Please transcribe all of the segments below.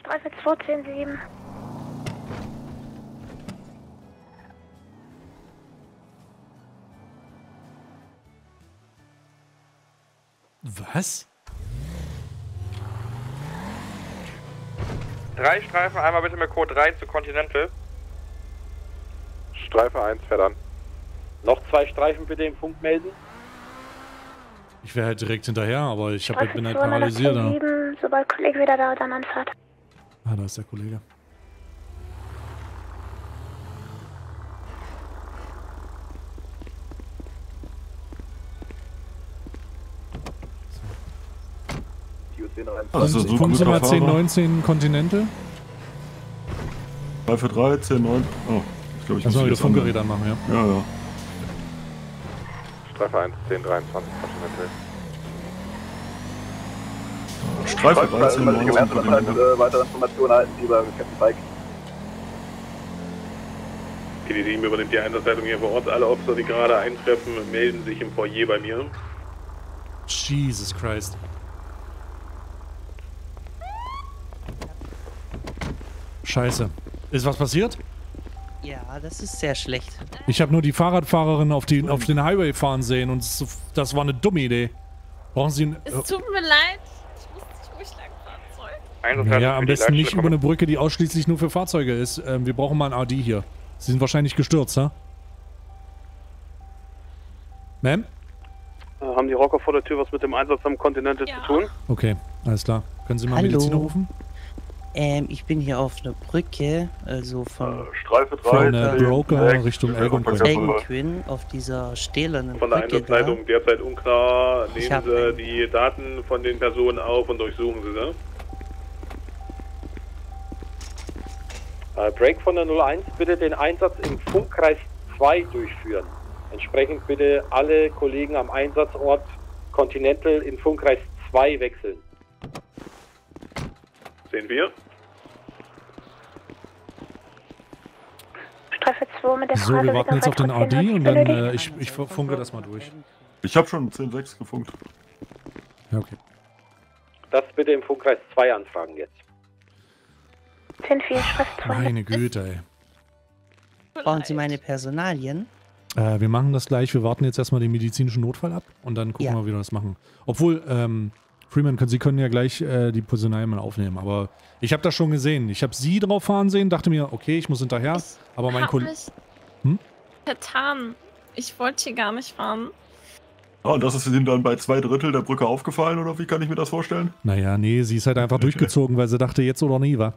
Streifel 210-7. Was? 3 Streifen, einmal bitte mit Code 3 zu Continental. Streife 1 fährt an. Noch 2 Streifen bitte den Punkt melden. Ich wäre halt direkt hinterher, aber ich bin halt paralysiert. Sobald Kollege wieder da, dann anfahrt. Ah, da ist der Kollege. Also so gut Fahrer. 1019 Continental. 3 für 13, 9. Oh, ich glaube, ich muss wieder Funkgeräte anmachen, ja. Ja, ja. Streife 1, 10, 23 Continental. Streife 13, 19 Continental. Weitere Informationen erhalten Sie über Captain Bike. PD7 übernimmt die Einsatzleitung hier vor Ort. Alle Opfer, die gerade eintreffen, melden sich im Foyer bei mir. Jesus Christ. Scheiße. Ist was passiert? Ja, das ist sehr schlecht. Ich habe nur die Fahrradfahrerin auf den Highway fahren sehen und das war eine dumme Idee. Brauchen Sie einen... Es tut mir leid. Ich wusste nicht, wo ich langfahren soll. Ja, am besten nicht über eine Brücke, die ausschließlich nur für Fahrzeuge ist. Wir brauchen mal einen AD hier. Sie sind wahrscheinlich gestürzt, ha? Ma'am? Haben die Rocker vor der Tür was mit dem Einsatz am Continental zu tun? Okay, alles klar. Können Sie mal einen Mediziner rufen? Ich bin hier auf einer Brücke, also von Streife 3, von der Broker Richtung Algonquin, auf dieser stählernen Brücke. Von der Einsatzleitung derzeit unklar. Nehmen Sie die Daten von den Personen auf und durchsuchen Sie sie. Break von der 01, bitte den Einsatz im Funkkreis 2 durchführen. Entsprechend bitte alle Kollegen am Einsatzort Continental in Funkkreis 2 wechseln. Sehen wir. Streife 2 mit der Frage. So, wir warten jetzt auf den AD und dann ich funke das mal durch. Ich habe schon 10-6 gefunkt. Ja, okay. Das bitte im Funkkreis 2 anfragen jetzt. 10-4, Streife 2. Meine Güte, ey. Brauchen Sie meine Personalien? Wir machen das gleich. Wir warten jetzt erstmal den medizinischen Notfall ab und dann gucken wir, wie wir das machen. Obwohl, Freeman, Sie können ja gleich die Personal mal aufnehmen, aber ich habe das schon gesehen. Ich habe Sie drauf fahren sehen, dachte mir, okay, ich muss hinterher, aber mein Kollege... Vertan. Ich wollte hier gar nicht fahren. Ah, und das ist Ihnen dann bei 2/3 der Brücke aufgefallen, oder wie kann ich mir das vorstellen? Naja, nee, sie ist halt einfach durchgezogen, weil sie dachte, jetzt oder nie, wa?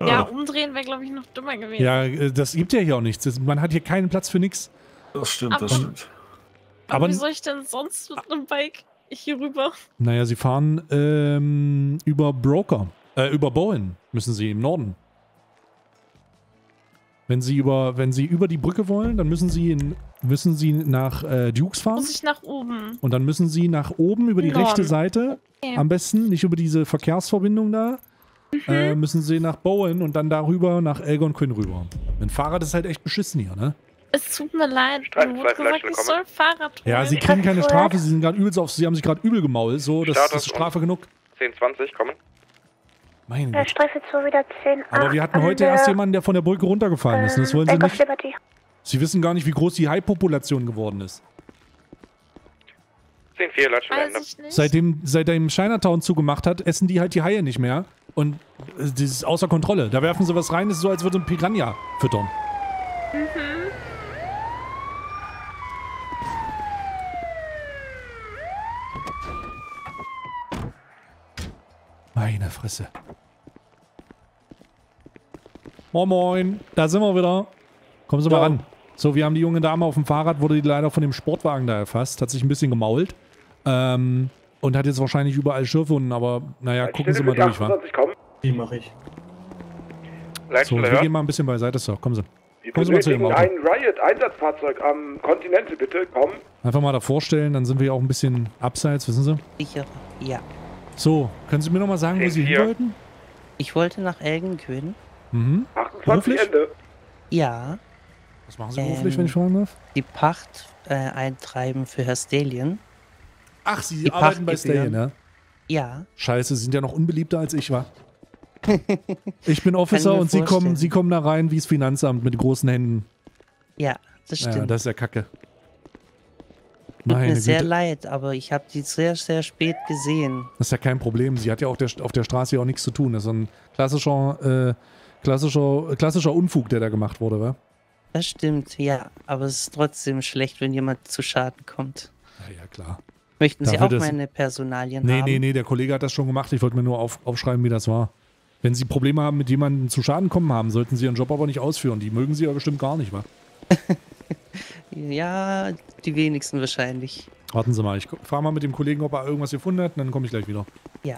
Ja, umdrehen wäre, glaube ich, noch dümmer gewesen. Ja, das gibt ja hier auch nichts. Man hat hier keinen Platz für nichts. Das stimmt, das stimmt. Aber wie soll ich denn sonst mit einem Bike... hier rüber. Naja, sie fahren über Bowen müssen sie im Norden. Wenn sie über die Brücke wollen, dann müssen sie nach Dukes fahren. Muss ich nach oben. Und dann müssen sie nach oben über die rechte Seite, am besten nicht über diese Verkehrsverbindung da, müssen sie nach Bowen und dann darüber nach Algonquin rüber. Ein Fahrrad ist halt echt beschissen hier, ne? Es tut mir leid, du hast gesagt, ich soll Fahrrad holen. Ja, sie kriegen keine Strafe, sie sind gerade übelst auf, sie haben sich gerade übel gemault, so, das ist Strafe genug. 10-20, kommen. Meine Güte. Streife 2 wieder 10. Aber wir hatten heute erst jemanden, der von der Brücke runtergefallen ist, das wollen sie nicht. Sie wissen gar nicht, wie groß die Hai-Population geworden ist. 10-4, Latschen. Seitdem Chinatown zugemacht hat, essen die halt die Haie nicht mehr. Und das ist außer Kontrolle. Da werfen sie was rein, das ist so, als würde ein Piranha füttern. Mhm. Meine Fresse. Moin Moin, da sind wir wieder. Kommen Sie mal ran. So, wir haben die junge Dame auf dem Fahrrad, wurde leider von dem Sportwagen da erfasst, hat sich ein bisschen gemault. Und hat jetzt wahrscheinlich überall Schürfwunden, aber naja, gucken Sie mal durch, wa? Die mache ich. So, wir gehen mal ein bisschen beiseite, Sir. Kommen Sie. Kommen Sie mal zu dem Auto. Ein Riot-Einsatzfahrzeug am Continental, bitte, kommen. Einfach mal davor stellen, dann sind wir auch ein bisschen abseits, wissen Sie? Sicher, ja. So, können Sie mir nochmal sagen, wo Sie hin wollten? Ich wollte nach Algonquin. Mhm. 28 Ende. Ja. Was machen Sie beruflich, wenn ich fragen darf? Die Pacht eintreiben für Herr Stallion. Ach, Sie arbeiten bei Stallion, ja? Ja. Scheiße, Sie sind ja noch unbeliebter als ich, wa? Ich bin Officer und sie kommen da rein wie das Finanzamt mit großen Händen. Ja, das stimmt. Ja, das ist ja Kacke. Tut mir sehr leid, aber ich habe die sehr, sehr spät gesehen. Das ist ja kein Problem. Sie hat ja auch auf der Straße ja auch nichts zu tun. Das ist ein klassischer Unfug, der da gemacht wurde, wa? Das stimmt, ja. Aber es ist trotzdem schlecht, wenn jemand zu Schaden kommt. Ja, ja, klar. Möchten Sie auch meine Personalien haben? Nee, der Kollege hat das schon gemacht. Ich wollte mir nur aufschreiben, wie das war. Wenn Sie Probleme haben, mit jemandem zu Schaden kommen haben, sollten Sie Ihren Job aber nicht ausführen. Die mögen Sie ja bestimmt gar nicht, wa? Ja, die wenigsten wahrscheinlich. Warten Sie mal, ich fahre mal mit dem Kollegen, ob er irgendwas gefunden hat, und dann komme ich gleich wieder. Ja.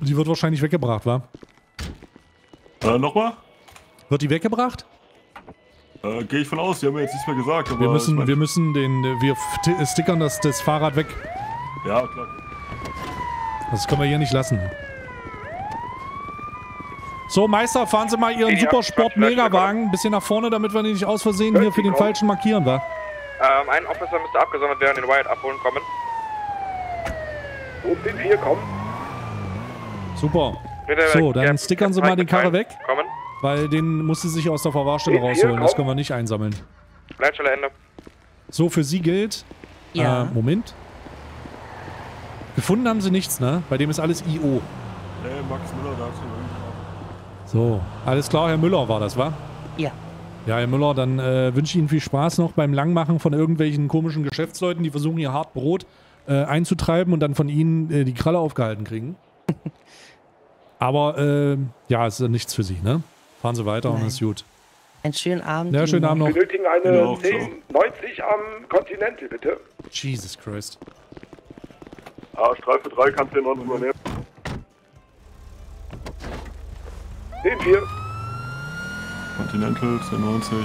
Die wird wahrscheinlich weggebracht, wa? Nochmal? Wird die weggebracht? Gehe ich von aus, die haben mir jetzt nichts mehr gesagt. Aber wir stickern das Fahrrad weg. Ja, klar. Das können wir hier nicht lassen. So, Meister, fahren Sie mal Ihren Supersport-Megawagen ein bisschen nach vorne, damit wir den nicht aus Versehen hier für den Falschen markieren, wa? Ein Officer müsste abgesondert werden, den Wyatt abholen kommen. So, bitte hier kommen. Super. So, dann stickern Sie mal den Karre weg, weil den muss sie sich aus der Verwahrstelle rausholen. Das können wir nicht einsammeln. Leitstelle Ende. So, für Sie gilt... Ja. Moment. Gefunden haben sie nichts, ne? Bei dem ist alles I.O. Nee, Max Müller da ist. So, alles klar, Herr Müller war das, wa? Ja. Ja, Herr Müller, dann wünsche ich Ihnen viel Spaß noch beim Langmachen von irgendwelchen komischen Geschäftsleuten, die versuchen, hier hart Brot einzutreiben und dann von Ihnen die Kralle aufgehalten kriegen. Aber, ja, es ist nichts für Sie, ne? Fahren Sie weiter und ist gut. Einen schönen Abend. Ja, schönen Abend noch. Wir benötigen eine 1090 am Continental, bitte. Jesus Christ. Streife 3 kannst du den 90 übernehmen. Den 4. Continental, 1090.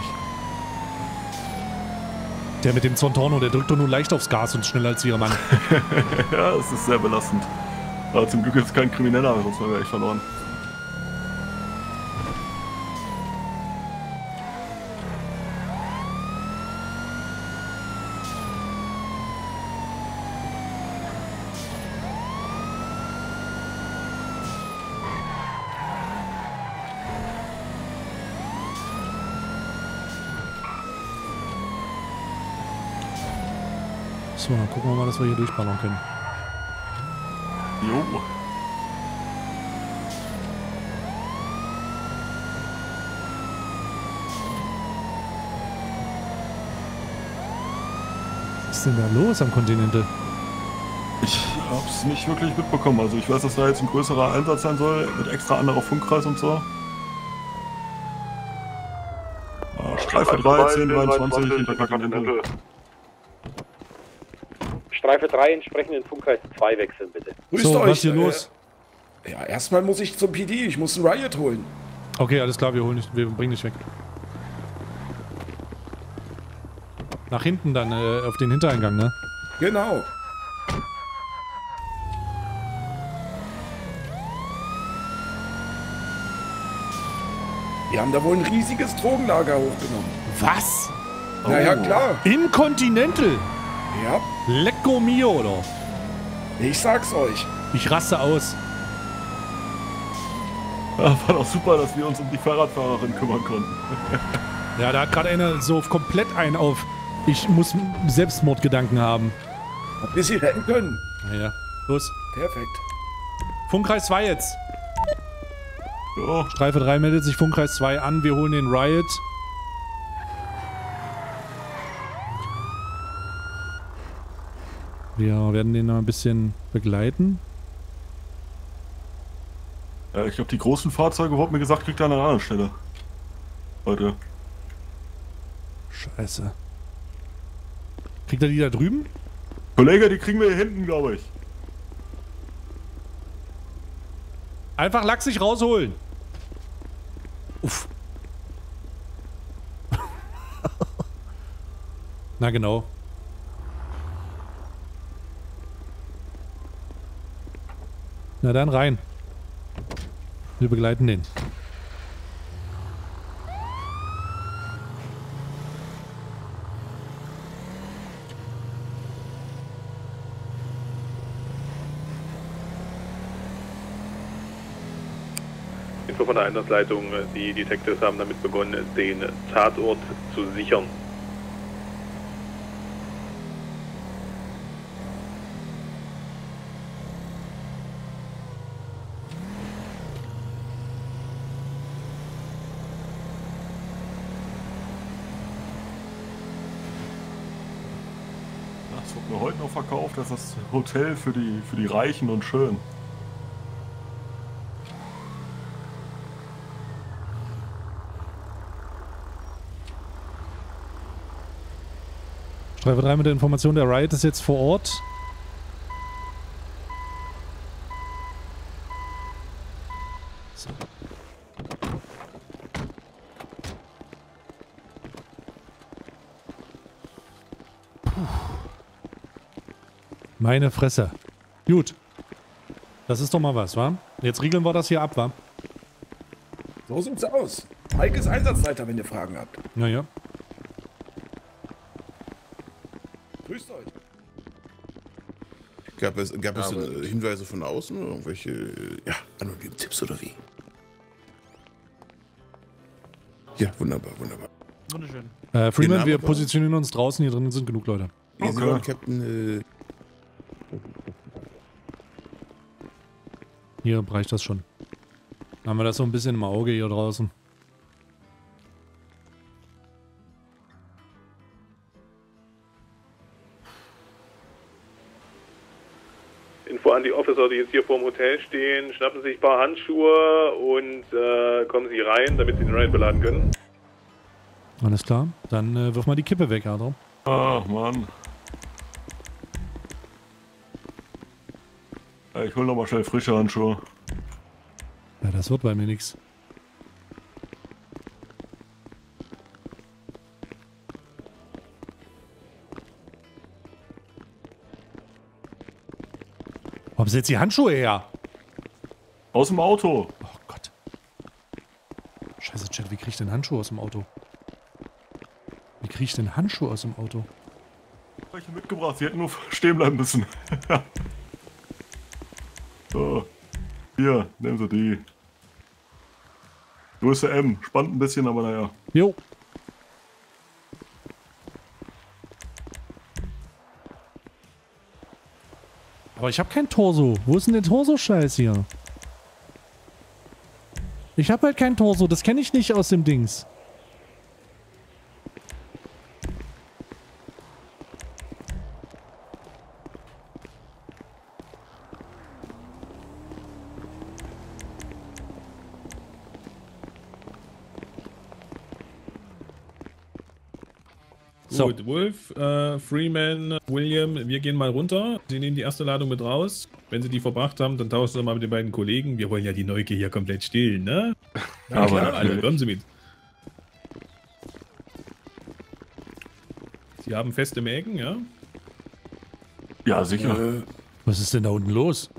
Der mit dem Zontorno, der drückt doch nur leicht aufs Gas und schneller als wir, Mann. Ja, das ist sehr belastend. Aber zum Glück ist es kein Krimineller, sonst wären wir echt verloren. So, dann gucken wir mal, dass wir hier durchballern können. Jo. Was ist denn da los am Continental? Ich hab's nicht wirklich mitbekommen. Also ich weiß, dass da jetzt ein größerer Einsatz sein soll, mit extra anderer Funkkreis und so. Streife 3, 1022 hinter Continental. Streife 3 entsprechend in Funkkreis 2 wechseln, bitte. Grüßt euch. Was ist hier los? Ja, erstmal muss ich zum PD, ich muss einen Riot holen. Okay, alles klar, wir bringen dich weg. Nach hinten dann, auf den Hintereingang, ne? Genau. Wir haben da wohl ein riesiges Drogenlager hochgenommen. Was? Oh. Naja, klar. Im Continental? Ja. Lecco mio, oder? Ich sag's euch. Ich raste aus. Ja, war doch super, dass wir uns um die Fahrradfahrerin kümmern konnten. Ja, da hat gerade einer so komplett einen auf. Ich muss Selbstmordgedanken haben. Ob wir sie retten können? Naja, los. Perfekt. Funkkreis 2 jetzt. Oh. Streife 3 meldet sich Funkkreis 2 an. Wir holen den Riot. Wir werden den noch ein bisschen begleiten. Ja, ich glaube, die großen Fahrzeuge, wurde mir gesagt, kriegt er an einer anderen Stelle. Leute. Scheiße. Kriegt er die da drüben? Kollege, die kriegen wir hier hinten, glaube ich. Einfach lachsig rausholen. Uff. Na genau. Na dann rein. Wir begleiten den. Geschäftsführer von der Einsatzleitung, die Detectives haben damit begonnen, den Tatort zu sichern. Das wird mir heute noch verkauft, das ist das Hotel für die Reichen und Schönen. Streife 3 mit der Information, der Riot ist jetzt vor Ort. So. Puh. Meine Fresse. Gut. Das ist doch mal was, wa? Jetzt riegeln wir das hier ab, wa? So sieht's aus. Heike ist Einsatzleiter, wenn ihr Fragen habt. Naja. Grüßt euch. Gab es denn Hinweise von außen oder irgendwelche anonymen Tipps oder wie? Ja, wunderbar, wunderbar. Wunderschön. Freeman, wir positionieren uns draußen, hier drinnen sind genug Leute. Okay. Sind Captain, hier reicht das schon. Haben wir das so ein bisschen im Auge hier draußen. An die Officer, die jetzt hier vor dem Hotel stehen, schnappen sich ein paar Handschuhe und kommen sie rein, damit sie den Riot beladen können. Alles klar, dann wirf mal die Kippe weg, Adro. Ach Mann. Ich hol nochmal schnell frische Handschuhe. Ja, das wird bei mir nichts. Warum sind jetzt die Handschuhe her? Aus dem Auto. Oh Gott. Scheiße, Chat, wie krieg ich denn Handschuhe aus dem Auto? Wie krieg ich denn Handschuhe aus dem Auto? Hab ich mitgebracht, sie hätten nur stehen bleiben müssen. So. Hier, nehmen Sie die. Größe M, spannt ein bisschen, aber naja. Jo. Aber ich habe kein Torso. Wo ist denn der Torso-Scheiß hier? Ich habe halt kein Torso. Das kenne ich nicht aus dem Dings. So. Gut, Wolf, Freeman, William, wir gehen mal runter. Sie nehmen die erste Ladung mit raus. Wenn Sie die verbracht haben, dann tauschen Sie mal mit den beiden Kollegen. Wir wollen ja die Neugier hier komplett stillen, ne? Na klar, aber alle, kommen Sie mit. Sie haben feste Mägen, ja? Ja, sicher. Was ist denn da unten los?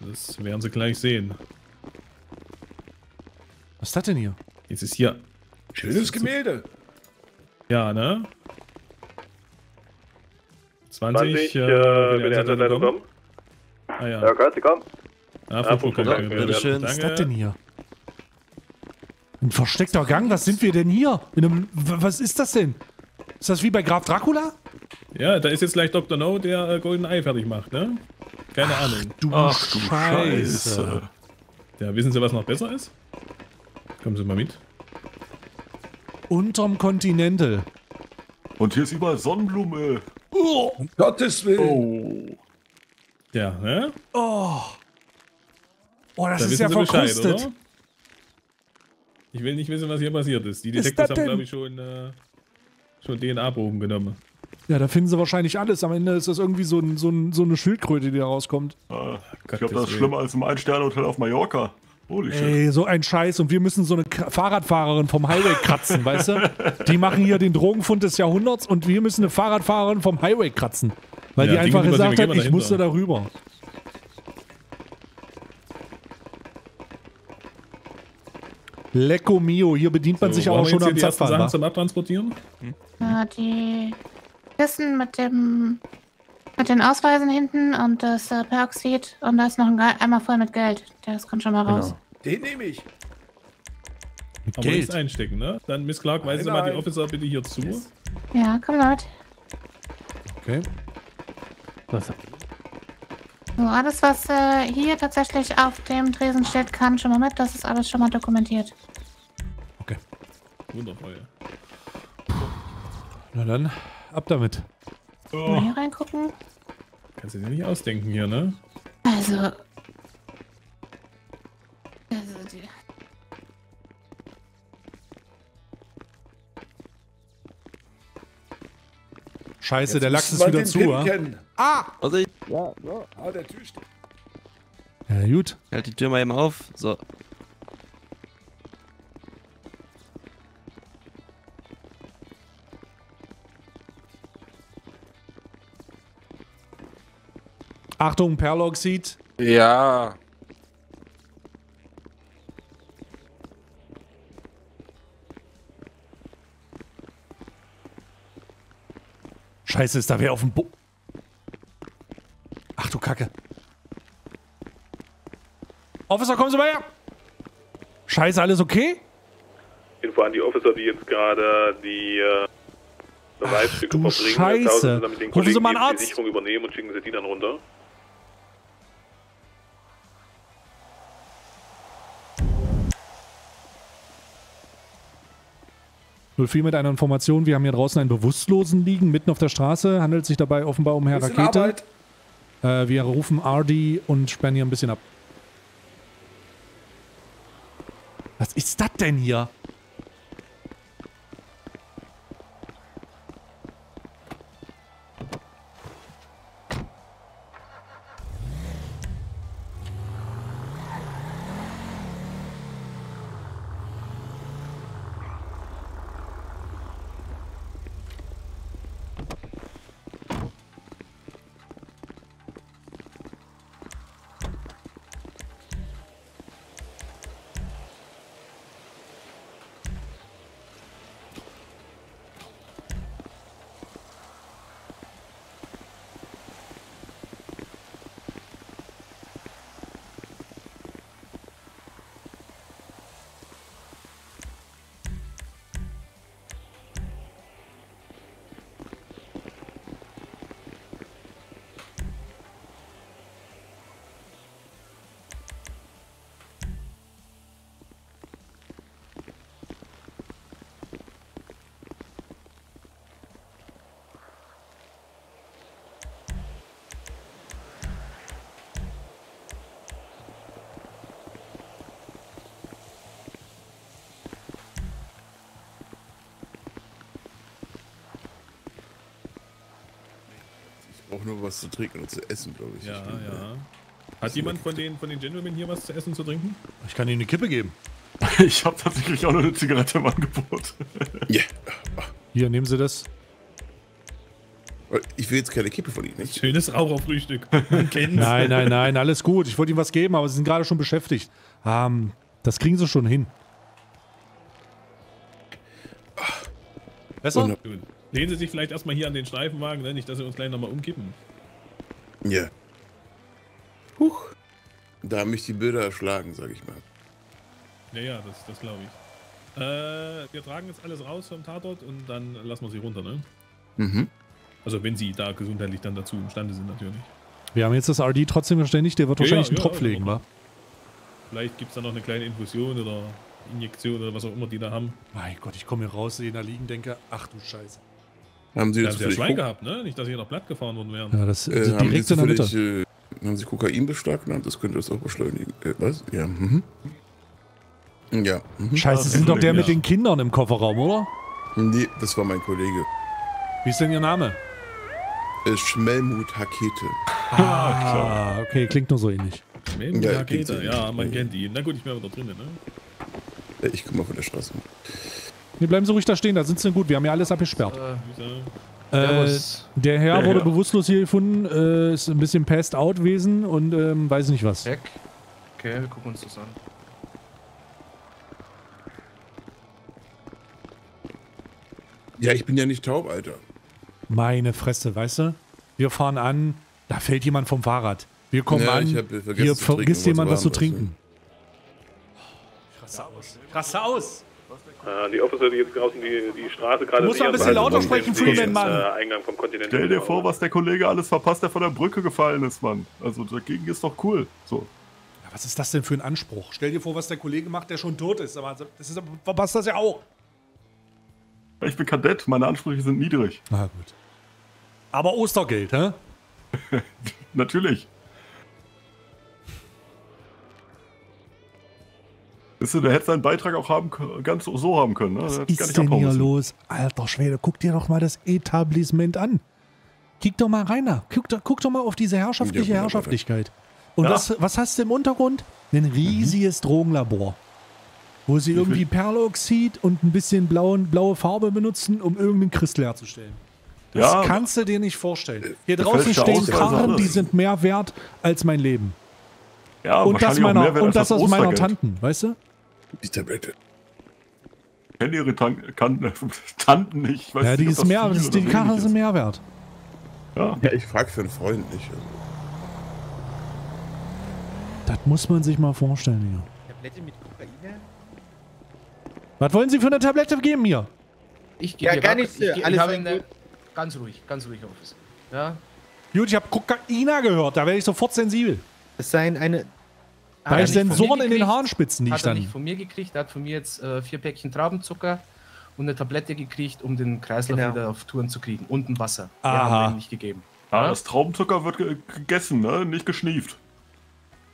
Das werden Sie gleich sehen. Was ist das denn hier? Jetzt ist hier... Schönes Gemälde! Ja, ne? 20 will der Einsatzleitung kommen? Ah ja. Ja, kannst du kommen? Was ist das denn hier? Ein versteckter Gang? Was sind wir denn hier? In einem, was ist das denn? Ist das wie bei Graf Dracula? Ja, da ist jetzt gleich Dr. No, der Golden Eye fertig macht, ne? Keine Ahnung. Ach du Scheiße. Ja, wissen Sie, was noch besser ist? Kommen Sie mal mit. Unterm Kontinental. Und hier ist überall Sonnenblume. Oh, um Gottes Willen. Oh. Ja, ne? Oh. Oh, das ist ja verkrustet. Bescheid, ich will nicht wissen, was hier passiert ist. Die Detectives haben, glaube ich, schon DNA-Proben genommen. Ja, da finden sie wahrscheinlich alles. Am Ende ist das irgendwie so eine Schildkröte, die da rauskommt. Ah, ich glaube, das ist schlimmer als im Ein-Sterne-Hotel auf Mallorca. Holy shit. Ey, so ein Scheiß und wir müssen so eine Fahrradfahrerin vom Highway kratzen, weißt du? Die machen hier den Drogenfund des Jahrhunderts und wir müssen eine Fahrradfahrerin vom Highway kratzen. Weil ja, die einfach gesagt hat, ich musste da rüber. Lecco mio, hier bedient man sich auch schon am Zapfen. Sachen zum Abtransportieren? Hm? Ja, die Kisten mit den Ausweisen hinten und das Peroxid und da ist noch ein Eimer voll mit Geld. Das kommt schon mal raus. Genau. Den nehme ich. Aber Geld. Nichts einstecken, ne? Dann Miss Clark, weisen Sie mal die Officer bitte hier zu. Yes. Ja, komm laut. Okay. Was? So, alles, was hier tatsächlich auf dem Tresen steht, kann schon mal mit. Das ist alles schon mal dokumentiert. Okay. Wundervoll. Na dann, ab damit. Oh. Mal hier reingucken. Kannst du dir nicht ausdenken hier, ne? Also... Scheiße, jetzt der Lachs ist wieder zu, ah! Also ich... Ja, so. Ah, der Tür steht. Ja, gut. Halt die Tür mal eben auf. So. Achtung, Perloxid. Ja. Scheiße, ist da wer auf dem Bo... Ach du Kacke. Officer, kommen Sie mal her! Scheiße, alles okay? Info an die Officer, die jetzt gerade die... Beweisstücke verbringen. Scheiße! Rufen Sie mal einen Arzt! Die Sicherung übernehmen und schicken Sie die dann runter. Viel mit einer Information, wir haben hier draußen einen Bewusstlosen liegen, mitten auf der Straße, handelt sich dabei offenbar um Herr Rakete. Wir rufen RD und sperren hier ein bisschen ab. Was ist das denn hier? Auch nur was zu trinken und zu essen, glaube ich. Ja, ja. Hat jemand von den Gentlemen hier was zu essen und zu trinken? Ich kann Ihnen eine Kippe geben. Ich habe tatsächlich auch noch eine Zigarette im Angebot. Yeah. Hier, nehmen Sie das. Ich will jetzt keine Kippe von Ihnen. Nicht? Schönes Raucherfrühstück. Nein, nein, nein, alles gut. Ich wollte Ihnen was geben, aber Sie sind gerade schon beschäftigt. Das kriegen Sie schon hin. Besser? Gut. Lehnen Sie sich vielleicht erstmal hier an den Streifenwagen, ne? Nicht, dass Sie uns gleich nochmal umkippen. Ja. Yeah. Huch. Da haben mich die Bilder erschlagen, sag ich mal. Ja, ja, das glaube ich. Wir tragen jetzt alles raus vom Tatort und dann lassen wir Sie runter, ne? Mhm. Also wenn Sie da gesundheitlich dann dazu imstande sind, natürlich. Wir haben jetzt das RD trotzdem verständigt, der wird wahrscheinlich einen Tropf legen, wa? Vielleicht gibt es da noch eine kleine Infusion oder Injektion oder was auch immer die da haben. Mein Gott, ich komme hier raus, sehe ihn da liegen, denke, ach du Scheiße. Haben Sie jetzt ja Schwein gehabt, ne? Nicht, dass Sie hier noch platt gefahren worden wären. Ja, das direkt in der Mitte. Haben Sie Kokain beschlagnahmt? Das könnte das auch beschleunigen. Was? Ja. Mhm. Ja. Mhm. Scheiße, Sie sind doch der mit den Kindern im Kofferraum, oder? Nee, das war mein Kollege. Wie ist denn Ihr Name? Schmelmut Rakete. Ah, klar. Okay, klingt nur so ähnlich. Schmelmut Rakete, ja, man kennt ihn. Na gut, ich bin aber da drinnen, ne? Ich komme mal von der Straße. Nee, bleiben Sie ruhig da stehen, da sind Sie gut. Wir haben ja alles abgesperrt. Der Herr wurde bewusstlos hier gefunden, ist ein bisschen passed out gewesen und weiß nicht was. Heck. Okay, wir gucken uns das an. Ja, ich bin ja nicht taub, Alter. Meine Fresse, weißt du? Wir fahren an, da fällt jemand vom Fahrrad. Wir kommen an, hier vergisst jemand was zu trinken. Ich raste aus. Die Officer, die jetzt draußen die Straße gerade... Du musst ein bisschen lauter sprechen, Freeman, Mann. Eingang vom Kontinent. Stell dir vor, was der Kollege alles verpasst, der von der Brücke gefallen ist, Mann. Also dagegen ist doch cool. So. Ja, was ist das denn für ein Anspruch? Stell dir vor, was der Kollege macht, der schon tot ist. Aber das ist, verpasst das ja auch. Ich bin Kadett, meine Ansprüche sind niedrig. Na gut. Aber Ostergeld, hä? Natürlich. Weißt du, der hätte seinen Beitrag auch ganz so haben können. Ne? Was ist denn hier los? Alter Schwede, guck dir doch mal das Etablissement an. Guck doch mal rein da. Guck doch mal auf diese herrschaftliche Herrschaftlichkeit. Und ja, was hast du im Untergrund? Ein riesiges Drogenlabor. Wo sie irgendwie Perloxid und ein bisschen blaue Farbe benutzen, um irgendeinen Kristall herzustellen. Das kannst du dir nicht vorstellen. Hier draußen stehen Karren, die sind mehr wert als mein Leben. Ja, und das aus meiner Tanten, weißt du? Die Tablette. Ich kenne ihre Tanten nicht. Ich weiß nicht, die Karre sind mehr wert. Ja, ich frage für einen Freund nicht. Das muss man sich mal vorstellen hier. Tablette mit Kokain? Was wollen Sie für eine Tablette geben hier? Ich gebe gar nichts. Ganz ruhig, Officer. Ja. Gut, ich habe Kokaina gehört, da werde ich sofort sensibel. Es seien eine... Da ich Sensoren in den Harnspitzen, die ich dann... Hat er nicht von mir gekriegt, er hat von mir jetzt 4 Päckchen Traubenzucker und eine Tablette gekriegt, um den Kreislauf wieder auf Touren zu kriegen. Und ein Wasser. Aha. Haben wir ihm nicht gegeben. Ja, das Traubenzucker wird gegessen, ne? Nicht geschnieft.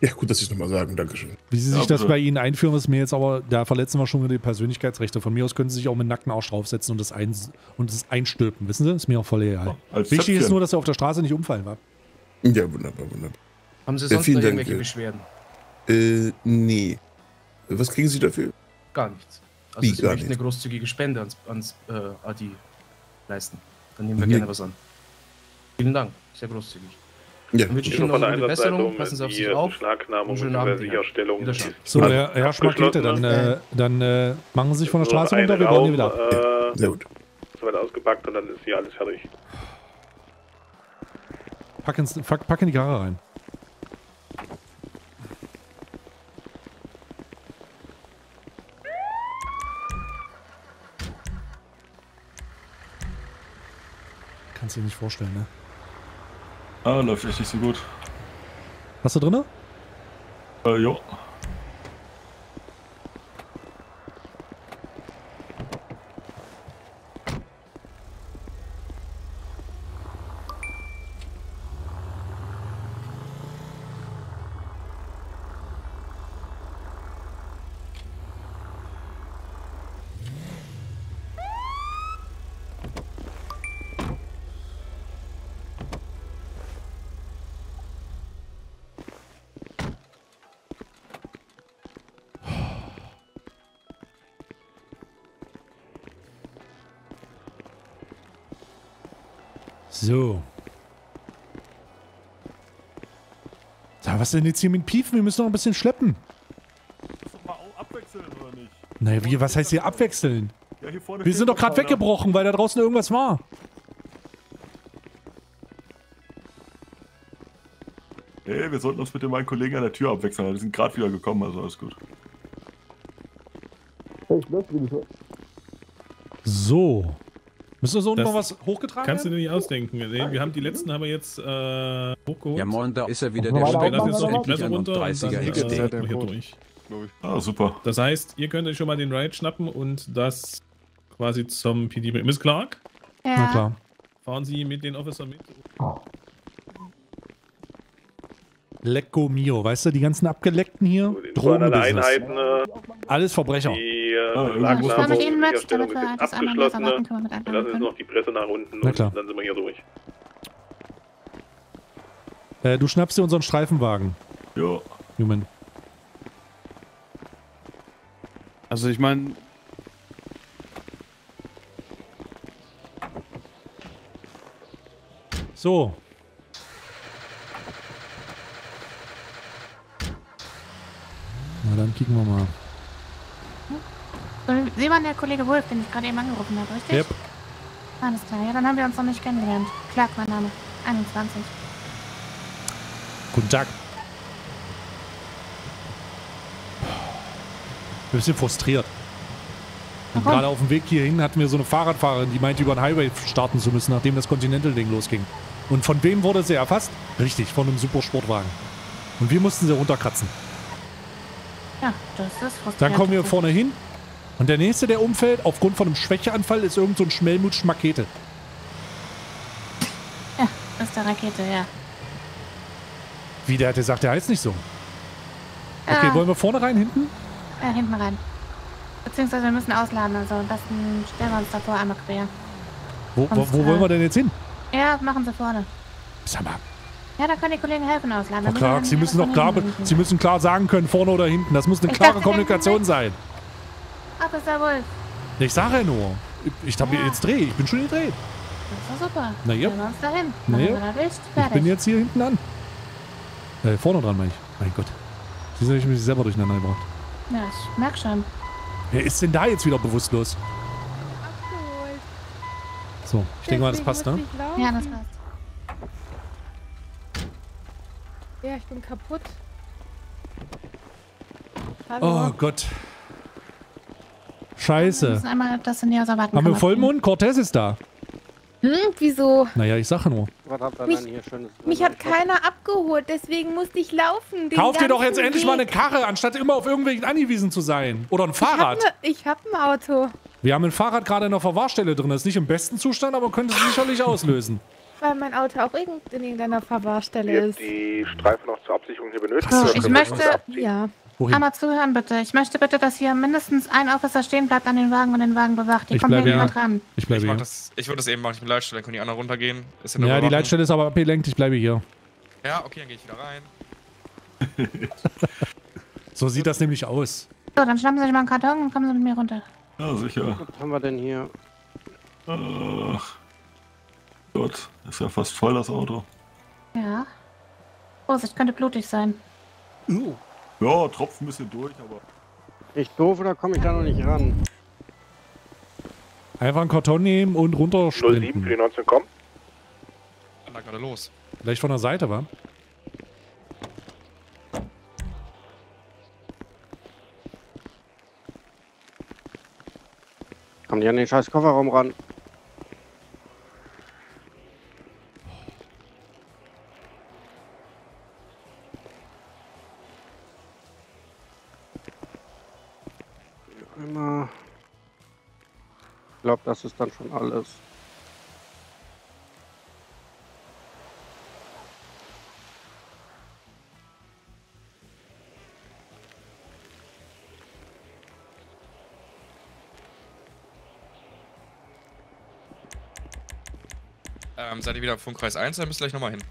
Ja gut, dass ich nochmal sagen, dankeschön. Wie Sie sich das bei Ihnen einführen, ist mir jetzt aber... Da verletzen wir schon wieder die Persönlichkeitsrechte. Von mir aus können Sie sich auch mit nackten Arsch draufsetzen und das einstülpen, wissen Sie? Ist mir auch voll egal. Oh, wichtig ist nur, dass Sie auf der Straße nicht umfallen, wa? Ja, wunderbar, wunderbar. Haben Sie sonst noch irgendwelche Beschwerden? Nee. Was kriegen Sie dafür? Gar nichts. Also Sie möchten eine großzügige Spende ans AD leisten. Dann nehmen wir gerne was an. Vielen Dank, sehr großzügig. Ja. Dann wünsche ich Ihnen noch eine Besserung. Passen Sie auf sich auf. Und schönen Abend. So, Herr Schmackete, dann machen Sie sich von der Straße runter, wir bauen hier wieder ab. Sehr gut. So weit ausgepackt und dann ist hier alles fertig. Packen die Karre rein. Kannst du dir nicht vorstellen, ne? Ah, läuft echt nicht so gut. Hast du drinne? Jo. So. Da, was denn jetzt hier mit Piefen? Wir müssen noch ein bisschen schleppen. Das doch mal abwechseln, oder nicht? Naja, was heißt hier abwechseln? Ja, hier vorne wir sind doch gerade weggebrochen, weil da draußen irgendwas war. Hey, wir sollten uns mit dem einen Kollegen an der Tür abwechseln. Wir sind gerade wieder gekommen, also alles gut. So. Müssen wir so noch was hochgetragen kannst werden? Du dir nicht ausdenken. Wir haben die letzten jetzt hochgeholt. Ja, morgen da ist ja wieder der Stein. Jetzt noch die Presse runter und dann hier durch. Ah, super. Das heißt, ihr könnt euch schon mal den Ride schnappen und das quasi zum PD bringen. Miss Clark? Ja. Na klar. Fahren Sie mit den Officer mit. Lecco mio. Weißt du, die ganzen Abgeleckten hier? Drogenbusiness. Alles Verbrecher. Ich war mit Ihnen Max, damit wir das andere mal verwarten können. Lassen Sie noch die Presse nach unten und dann sind wir hier durch. Du schnappst dir unseren Streifenwagen. Ja. Human. Also ich meine... So. Na dann kicken wir mal. Sie waren der Kollege Wolf, den ich gerade eben angerufen habe, richtig? Yep. Alles klar, ja, dann haben wir uns noch nicht kennengelernt. Clark, mein Name. 21. Guten Tag. Ein bisschen frustriert. Und gerade auf dem Weg hierhin hatten wir so eine Fahrradfahrerin, die meinte, über den Highway starten zu müssen, nachdem das Continental-Ding losging. Und von wem wurde sie erfasst? Richtig, von einem Supersportwagen. Und wir mussten sie runterkratzen. Ja, das ist frustrierend. Dann kommen wir vorne hin. Und der nächste, der umfällt, aufgrund von einem Schwächeanfall, ist irgend so ein Schmelmutsch-Makete. Ja, das ist der Rakete, ja. Wie, der hat gesagt, der heißt nicht so. Okay, wollen wir vorne rein, hinten? Ja, hinten rein. Beziehungsweise wir müssen ausladen, also am besten stellen wir uns davor einmal quer. Wo wollen wir denn jetzt hin? Ja, machen Sie vorne. Sag mal. Ja, da können die Kollegen helfen ausladen. Oh, klar, Sie müssen doch klar sagen können, vorne oder hinten. Das muss eine klare Kommunikation sein. Officer Wolf. Ich sage ja nur. Ich habe jetzt Dreh. Ich bin schon gedreht. Das war super. Na ja. Ich bin jetzt hier hinten an. Vorne dran, meine ich. Mein Gott. Wieso habe ich mich selber durcheinander gebracht? Ja, ich merke schon. Wer ist denn da jetzt wieder bewusstlos? Abgeholt. So, ich denke mal, das passt, ne? Ja, das passt. Ja, ich bin kaputt. Hallo. Oh Gott. Scheiße. Wir müssen einmal das in die Erwartung. Haben wir Vollmond? Cortez ist da. Hm, wieso? Naja, ich sage nur. Was habt ihr denn hier Schönes? Mich hat keiner abgeholt, deswegen musste ich laufen. Kauf dir doch jetzt endlich mal eine Karre, anstatt immer auf irgendwelchen angewiesen zu sein. Oder ein Fahrrad. Ich hab ein Auto. Wir haben ein Fahrrad gerade in der Verwahrstelle drin. Das ist nicht im besten Zustand, aber könnte es sicherlich auslösen. Weil mein Auto auch in irgendeiner Verwahrstelle ist. Die Streifen auch zur Absicherung hier benötigt. Ich möchte... Ja. Wohin? Einmal zuhören, bitte. Ich möchte bitte, dass hier mindestens ein Officer stehen bleibt an den Wagen und den Wagen bewacht. Hier kommt niemand dran. Ich würde das eben machen. Ich bin Leitstelle. Können die anderen runtergehen? Ist ja, die Leitstelle ist aber abgelenkt. Ich bleibe hier. Ja, okay, dann gehe ich wieder rein. So sieht das nämlich aus. So, dann schnappen Sie sich mal einen Karton und kommen Sie mit mir runter. Ja, sicher. Was haben wir denn hier? Ach. Gott, ist ja fast voll, das Auto. Ja. Vorsicht, könnte blutig sein. Ja, Tropfen ein bisschen durch, aber... Echt doof, oder komme ich da noch nicht ran? Einfach einen Karton nehmen und runter sprinten. 07 für die 19, komm. Dann gerade los. Vielleicht von der Seite, wa? Kommen die an den scheiß Kofferraum ran. Ich glaube, das ist dann schon alles. Seid ihr wieder Funkkreis 1 oder müsst ihr gleich nochmal hin?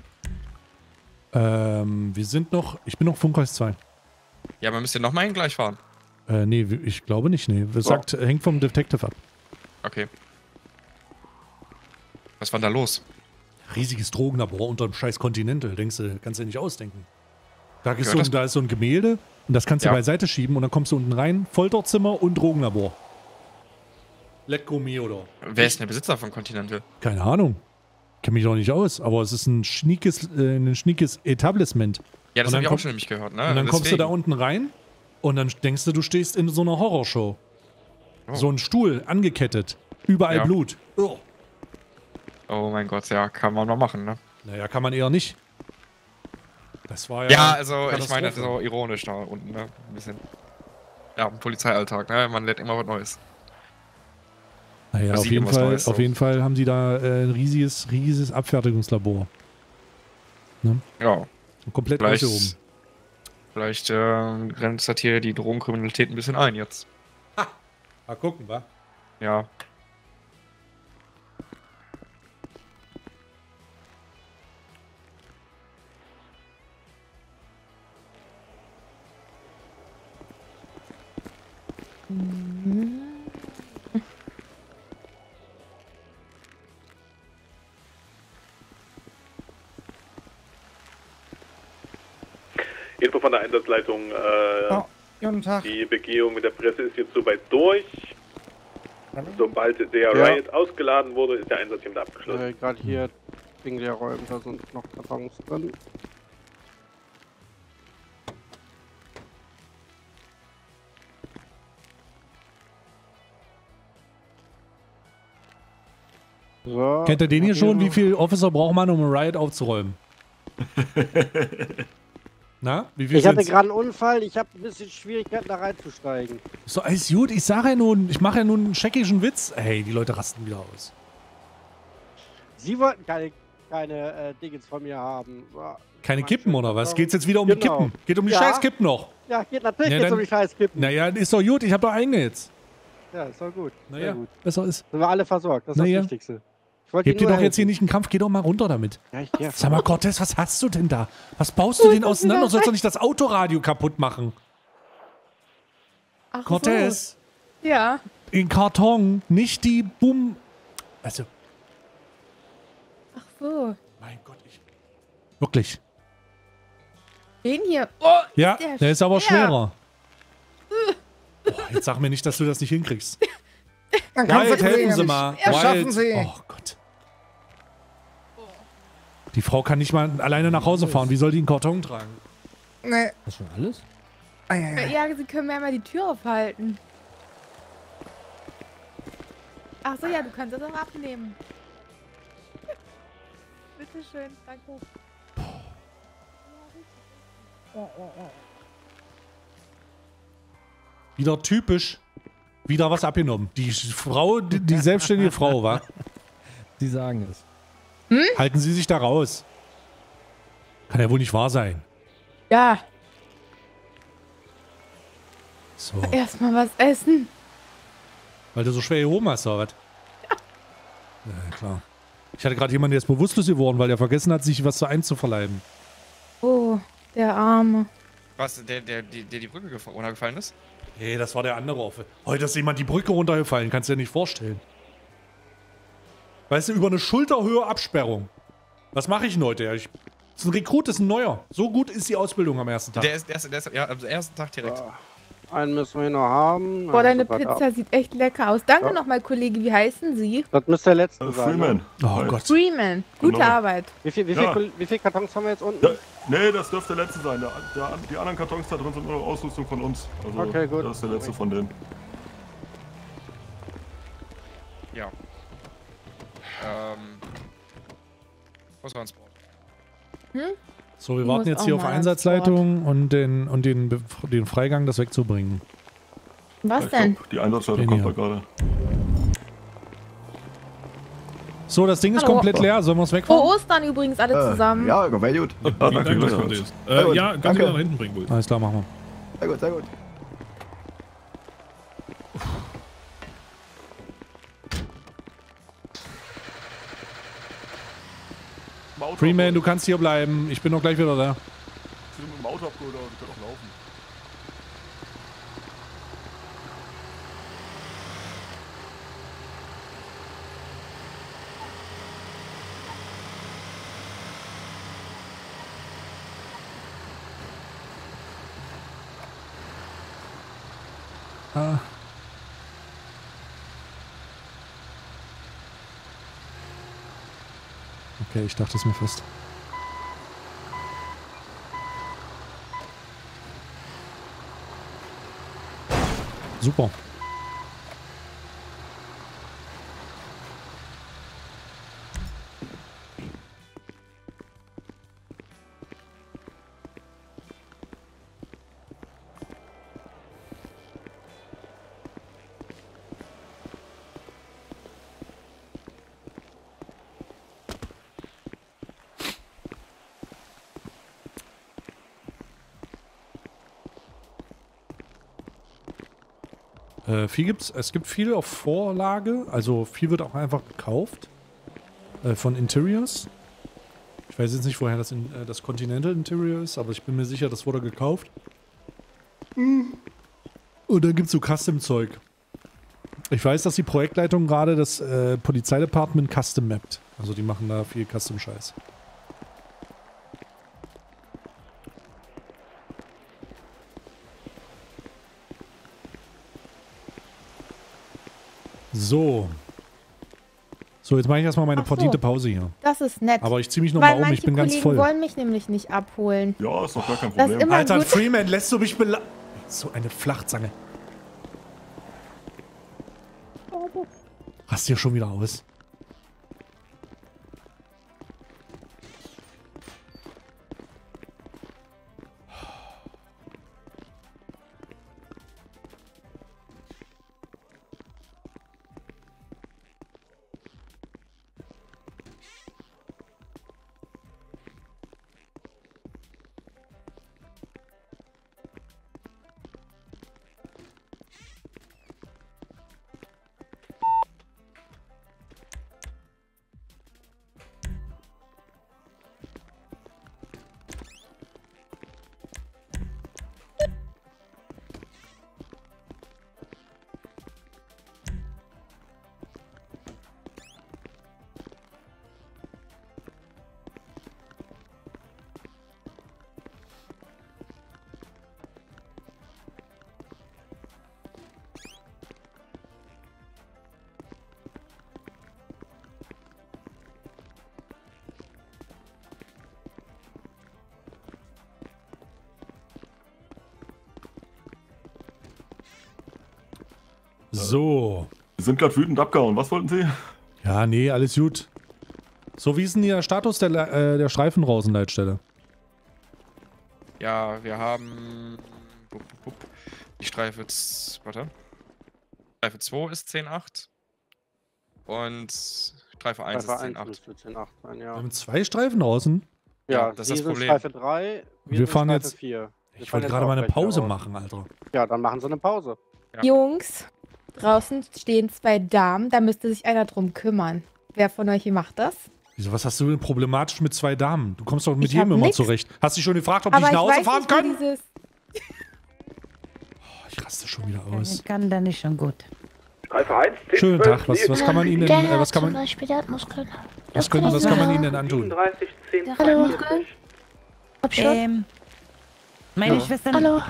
Wir sind noch... Ich bin noch Funkkreis 2. Ja, aber müsst ihr nochmal hin gleich fahren? Nee, ich glaube nicht, nee. Das sagt, hängt vom Detective ab. Okay. Was war denn da los? Riesiges Drogenlabor unter dem scheiß Continental. Denkst du, kannst du dir nicht ausdenken. Da ist so ein Gemälde und das kannst du beiseite schieben und dann kommst du unten rein. Folterzimmer und Drogenlabor. Lecco mio oder. Wer ist denn der Besitzer von Continental? Keine Ahnung. Kenne mich doch nicht aus, aber es ist ein schniekes Etablissement. Ja, das habe ich auch schon nämlich gehört, ne? Und dann kommst du da unten rein und dann denkst du stehst in so einer Horrorshow. Oh. So ein Stuhl, angekettet. Überall Blut. Oh. Oh mein Gott, ja, kann man mal machen, ne? Naja, kann man eher nicht. Das war ja... Ja, also, ich meine, das ist so ironisch da unten, ne? Ein bisschen. Ja, im Polizeialltag, ne? Man lernt immer was Neues. Naja, auf jeden Fall haben sie da ein riesiges Abfertigungslabor. Ne? Ja. Und komplett ausgehoben. Vielleicht grenzt das hier die Drogenkriminalität ein bisschen ein jetzt. Mal gucken, wa? Ja. Info von der Einsatzleitung, guten Tag. Die Begehung mit der Presse ist jetzt soweit durch. Hallo? Sobald der Riot ausgeladen wurde, ist der Einsatz eben abgeschlossen. Gerade hier wegen der Räume, da sind noch Kartons drin. So, kennt ihr den hier schon? Wie viel Officer braucht man, um ein Riot aufzuräumen? Na, wie viel? Ich hatte gerade einen Unfall, ich habe ein bisschen Schwierigkeiten da reinzusteigen. So, alles gut, ich sage ja nun, ich mache ja nun einen tschechischen Witz. Hey, die Leute rasten wieder aus. Sie wollten keine Dingens von mir haben. Keine Kippen oder was? Geht's jetzt wieder um die Kippen? Geht um die Scheißkippen noch? Ja, geht natürlich um die Scheißkippen. Naja, ist doch gut, ich habe doch eigene jetzt. Ja, ist doch gut. Naja, gut. Besser ist. Sind wir alle versorgt, das ist das Wichtigste. Gebt dir doch jetzt hier nicht einen Kampf, geh doch mal runter damit. Ja, sag mal, Cortez, was hast du denn da? Was baust du denn auseinander? Sollst du nicht das Autoradio kaputt machen? Ach, Cortez. So. Ja. In Karton, nicht die Bumm. Also. Ach so. Mein Gott, ich. Wirklich. Den hier. Oh, ja, der ist aber schwerer. Boah, jetzt sag mir nicht, dass du das nicht hinkriegst. Dann Wild, helfen Sie mal. Schaffen Sie. Oh Gott. Die Frau kann nicht mal alleine nach Hause fahren. Wie soll die einen Karton tragen? Nee. Das ist schon alles? Ah, ja, ja. Ja, Sie können mir mal die Tür aufhalten. Ach so, ja, du kannst das auch abnehmen. Bitte schön, danke. Wieder typisch. Wieder was abgenommen. Die Frau, die selbstständige Frau, war. Sie sagen es. Hm? Halten Sie sich da raus. Kann ja wohl nicht wahr sein. Ja. So. Erstmal was essen. Weil du so schwer gehoben hast, oder was? Ja. Ja, klar. Ich hatte gerade jemanden, der ist bewusstlos geworden, weil er vergessen hat, sich was einzuverleiben. Oh, der Arme. Was, der die Brücke runtergefallen ist? Hey, das war der andere Offe. Heute ist jemand die Brücke runtergefallen, kannst du dir nicht vorstellen. Weißt du, über eine Schulterhöhe Absperrung. Was mache ich denn heute? Das ist ein Rekrut, das ist ein Neuer. So gut ist die Ausbildung am ersten Tag. Der ist am ersten Tag direkt. Ja, einen müssen wir noch haben. Boah, deine Pizza sieht echt lecker aus. Danke nochmal, Kollege, wie heißen Sie? Das müsste der letzte sein. Freeman. Oh Gott. Freeman, gute Arbeit. Wie viel Kartons haben wir jetzt unten? Ja. Nee, das dürfte der letzte sein. Die anderen Kartons da drin sind nur Ausrüstung von uns. Also okay, gut. Das ist der letzte von denen. Ja. Postransport. Hm? So, wir warten jetzt hier auf Einsatzleitung und den Freigang, das wegzubringen. Was denn? Die Einsatzleitung kommt da gerade. So, das Ding ist komplett leer. Sollen wir es wegfahren? Frohe Ostern übrigens alle zusammen. Ja, very gut. Ja, ganz genau nach hinten bringen wohl. Alles klar, machen wir. Sehr gut, sehr gut. Freeman, du kannst hier bleiben. Ich bin doch gleich wieder da. Ich bin mit dem Auto abgeholt, aber wir können auch laufen. Okay, ich dachte es mir fast. Super. Viel gibt's. Es gibt viel auf Vorlage, also viel wird auch einfach gekauft von Interiors. Ich weiß jetzt nicht, woher das Continental Interior ist, aber ich bin mir sicher, das wurde gekauft. Und dann gibt's so Custom-Zeug. Ich weiß, dass die Projektleitung gerade das Polizeidepartment Custom mappt. Also die machen da viel Custom-Scheiß. So. So, jetzt mache ich erstmal meine verdiente Pause hier. Das ist nett. Aber ich ziehe mich nochmal um, ich bin ganz voll. Die wollen mich nämlich nicht abholen. Ja, ist doch gar kein Problem. Alter, Freeman, lässt du mich so eine Flachzange. Rast dir schon wieder aus. So. Sie sind gerade wütend abgehauen. Was wollten Sie? Ja, nee, alles gut. So, wie ist denn der Status der Streifenrausenleitstelle? Ja, wir haben... Die Streife... Warte. Streife 2 ist 10,8. Und Streife 1 ist 10,8. Ja. Wir haben 2 Streifen draußen. Ja, das ist das Problem. Streife 3, wir fahren jetzt... 4. Ich wollte gerade mal eine Pause machen, Alter. Ja, dann machen Sie eine Pause. Ja. Jungs, draußen stehen 2 Damen, da müsste sich einer drum kümmern. Wer von euch hier macht das? Wieso, was hast du denn problematisch mit 2 Damen? Du kommst doch mit jedem immer zurecht. Hast du dich schon gefragt, ob die nicht nach Hause fahren können? Oh, ich raste schon wieder aus. Ich kann da nicht schon gut. Schönen Tag, was kann man Ihnen denn antun? Hallo. Meine Schwestern. Hallo.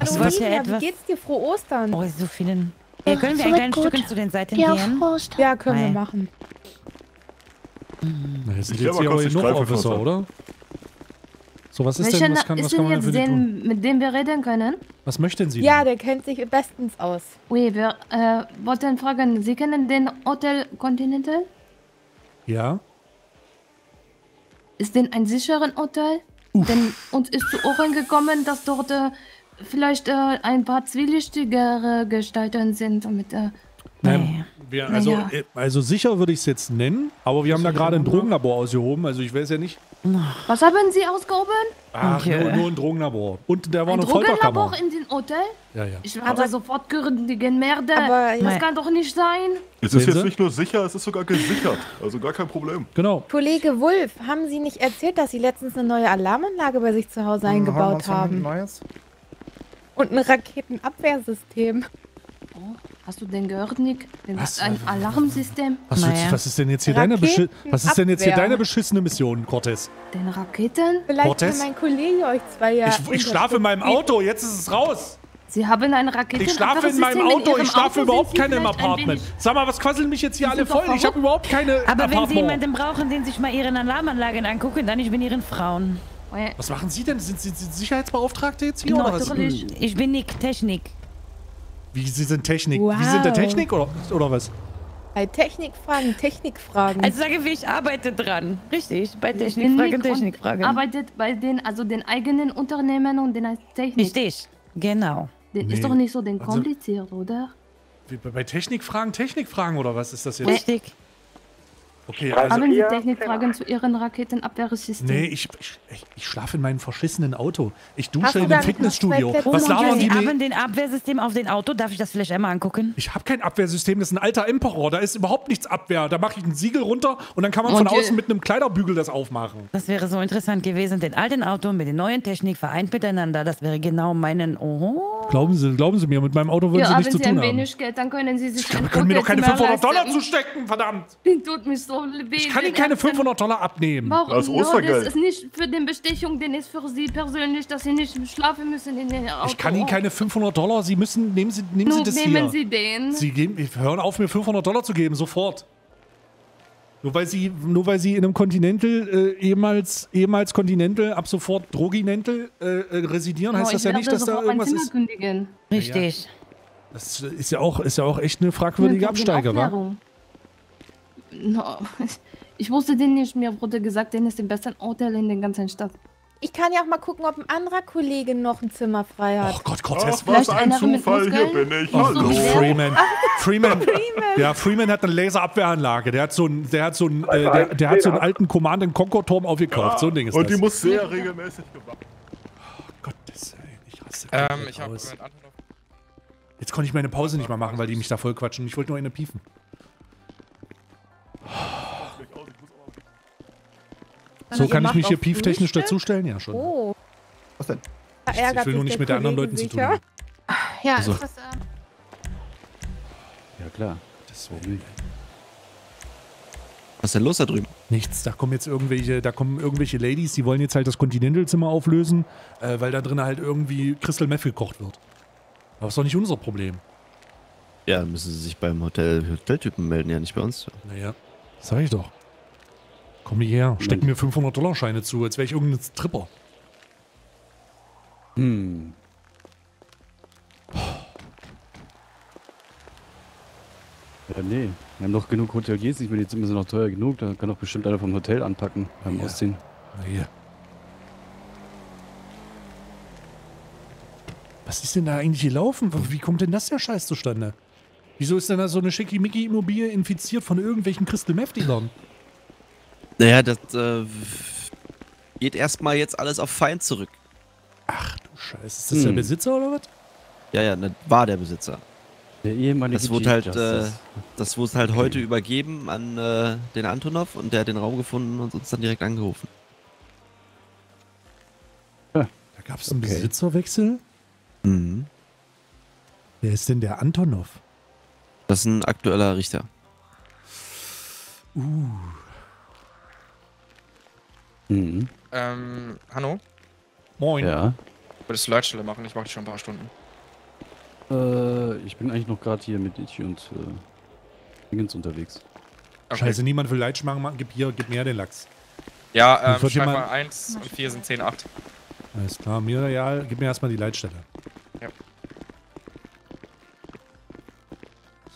Wie geht's dir? Frohe Ostern. Oh, so vielen. Können wir ein kleines Stückchen zu den Seiten gehen? Ja, können wir machen. Na, jetzt sind jetzt hier aber genug Officer, oder? So, was ist denn, was kann man denn für den tun? Mit dem wir reden können? Was möchten Sie denn? Ja, der kennt sich bestens aus. Oui, wir wollten fragen, Sie kennen den Hotel Continental? Ja. Ist denn ein sicheres Hotel? Denn uns ist zu Ohren gekommen, dass dort vielleicht ein paar zwielichtigere Gestalten sind. Mit, also sicher würde ich es jetzt nennen, aber wir haben da gerade ein Drogenlabor ausgehoben, also ich weiß ja nicht. Was haben Sie ausgehoben? Ach, nur ein Drogenlabor. Und da war eine Folterkammer. Ein Drogenlabor in dem Hotel? Ja, ja. Ich hatte sofort gegen Merde. Das kann doch nicht sein. Es ist jetzt nicht nur sicher, es ist sogar gesichert. Also gar kein Problem. Genau. Kollege Wulff, haben Sie nicht erzählt, dass Sie letztens eine neue Alarmanlage bei sich zu Hause eingebaut haben? Und ein Raketenabwehrsystem. Oh. Hast du denn gehört, Nick? Was? Ein Alarmsystem? Was ist denn jetzt hier deine beschissene Mission, Cortez? Den Raketen? Vielleicht kann mein Kollege euch 2 Jahre... Ich schlafe in meinem Auto, jetzt ist es raus! Sie haben einen Raketenabwehrsystem. Ich schlafe in meinem Auto, ich schlafe überhaupt keine im Apartment. Sag mal, was quasseln mich jetzt hier alle voll? Ich habe überhaupt keine Apartment. Aber wenn Sie jemanden brauchen, den sich mal Ihren Alarmanlagen angucken, dann ich bin Ihren Frauen. Was machen Sie denn? Sind Sie Sicherheitsbeauftragte jetzt hier? Natürlich. Ich bin Nick, Technik. Wie, Sie sind Technik? Wow. Sie sind der Technik oder was? Bei Technikfragen, Technikfragen. Also sage ich, ich arbeite dran. Richtig, bei Technikfragen, Technikfragen. Arbeitet bei den, also den eigenen Unternehmen und den Technik. Richtig, genau. Das ist doch nicht so kompliziert, also, oder? Wie, bei Technikfragen, Technikfragen oder was ist das jetzt? Richtig. Okay, also haben Sie Technikfragen zu Ihren Raketenabwehrsystem? Nee, ich schlafe in meinem verschissenen Auto. Ich dusche in einem Fitnessstudio. Was labern die? Sie haben den Abwehrsystem auf dem Auto. Darf ich das vielleicht einmal angucken? Ich habe kein Abwehrsystem. Das ist ein alter Emperor. Da ist überhaupt nichts Abwehr. Da mache ich ein Siegel runter und dann kann man von außen mit einem Kleiderbügel das aufmachen. Das wäre so interessant gewesen. Den alten Auto mit der neuen Technik vereint miteinander. Das wäre genau meinen... Oho. Glauben Sie mir, mit meinem Auto würden Sie nichts zu tun haben. Ja, wenn Sie ein wenig Geld, dann können Sie sich... Sie können mir doch keine $500 zustecken, verdammt! Tut mir so weh. Ich kann Ihnen keine $500 abnehmen. Warum? Das ist Ostergeld. Das ist nicht für den Bestechung, denn ist für Sie persönlich, dass Sie nicht schlafen müssen in den Auto. Ich kann Ihnen keine $500, Sie müssen, nehmen Sie das hier. Nehmen Sie den. Sie hören auf, mir $500 zu geben, sofort. Nur weil Sie in einem Continental, ehemals Continental, ab sofort Droginental residieren, heißt das ja nicht, dass da irgendwas ist. Richtig. Ja. Das ist ja auch echt eine fragwürdige Absteiger, wa? No. Ich wusste den nicht, mir wurde gesagt, den ist der beste Hotel in der ganzen Stadt. Ich kann ja auch mal gucken, ob ein anderer Kollege noch ein Zimmer frei hat. Oh Gott, was ein Zufall, hier bin ich. Hallo. Freeman. Ja, Freeman hat eine Laserabwehranlage. Der hat so einen alten Command & Conquer Turm aufgekauft. Ja, so ein Ding ist und das. Und die muss sehr regelmäßig gemacht. Oh Gott, ich hasse das. Ich habe Jetzt konnte ich meine Pause nicht mal machen, weil die mich da voll quatschen. Ich wollte nur eine piefen. So kann ich mich hier pieftechnisch dazustellen? Ja, schon. Oh. Was denn? Ich will nur nicht mit den anderen Leuten zu tun haben. Ja, also. Ist das... Ja, klar. Das ist so wild. Was ist denn los da drüben? Nichts. Da kommen jetzt irgendwelche Ladies, die wollen jetzt halt das Continental-Zimmer auflösen, weil da drin halt irgendwie Crystal Meth gekocht wird. Aber das ist doch nicht unser Problem. Ja, dann müssen Sie sich beim Hoteltypen melden, ja, nicht bei uns. Naja, sag ich doch. Komm nicht her, steck mir $500-Scheine zu, als wäre ich irgendein Stripper. Hm. Ja, nee. Wir haben doch genug Hoteliers, ich meine, die sind noch teuer genug, da kann doch bestimmt einer vom Hotel anpacken beim Ausziehen. Ja. Was ist denn da eigentlich gelaufen? Wie kommt denn das der Scheiß zustande? Wieso ist denn da so eine Schickimicki-Immobilie infiziert von irgendwelchen Crystal-Meth-Dealern? Naja, das geht erstmal jetzt alles auf Feind zurück. Ach du Scheiße, ist das der Besitzer oder was? Ja, ja, das war der Besitzer. Der ehemalige das wurde halt heute übergeben an den Antonov und der hat den Raum gefunden und uns dann direkt angerufen. Ja. Da gab es einen Besitzerwechsel? Mhm. Wer ist denn der Antonov? Das ist ein aktueller Richter. Mhm. Hanno? Moin. Ja? Wolltest du Leitstelle machen? Ich mache dich schon ein paar Stunden. Ich bin eigentlich noch gerade hier mit Ichi und Dingens unterwegs. Okay. Scheiße, niemand will Leitschmarrn machen. Gib hier, gib mir den Lachs. Ja, schreib mal 1 und 4 sind 10, 8. Alles klar, mir, ja, gib mir erstmal die Leitstelle. Ja.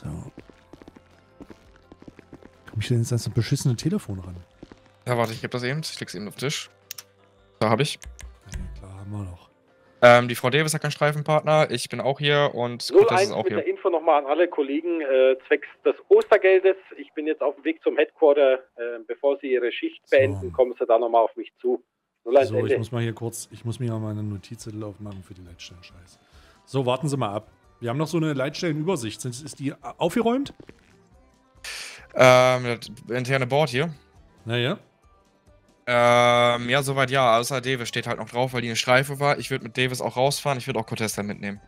So. Komm ich denn jetzt an so ein beschissenes Telefon ran? Ja, warte, ich hab das eben. Ich leg's eben auf den Tisch. Da hab ich. Ja, klar, haben wir noch. Die Frau Davis hat keinen Streifenpartner. Ich bin auch hier und Kurt, das ist auch hier. Mit der Info nochmal an alle Kollegen zwecks des Ostergeldes. Ich bin jetzt auf dem Weg zum Headquarter. Bevor sie ihre Schicht beenden, kommen sie da nochmal auf mich zu. So, ich muss mal hier kurz, ich muss mir mal eine Notizzettel aufmachen für die Leitstellen-Scheiße. So, warten Sie mal ab. Wir haben noch so eine Leitstellenübersicht. Ist die aufgeräumt? Das interne Board hier. Naja. Ja, soweit ja. Außer Davis steht halt noch drauf, weil die eine Streife war. Ich würde mit Davis auch rausfahren. Ich würde auch Cortez dann mitnehmen.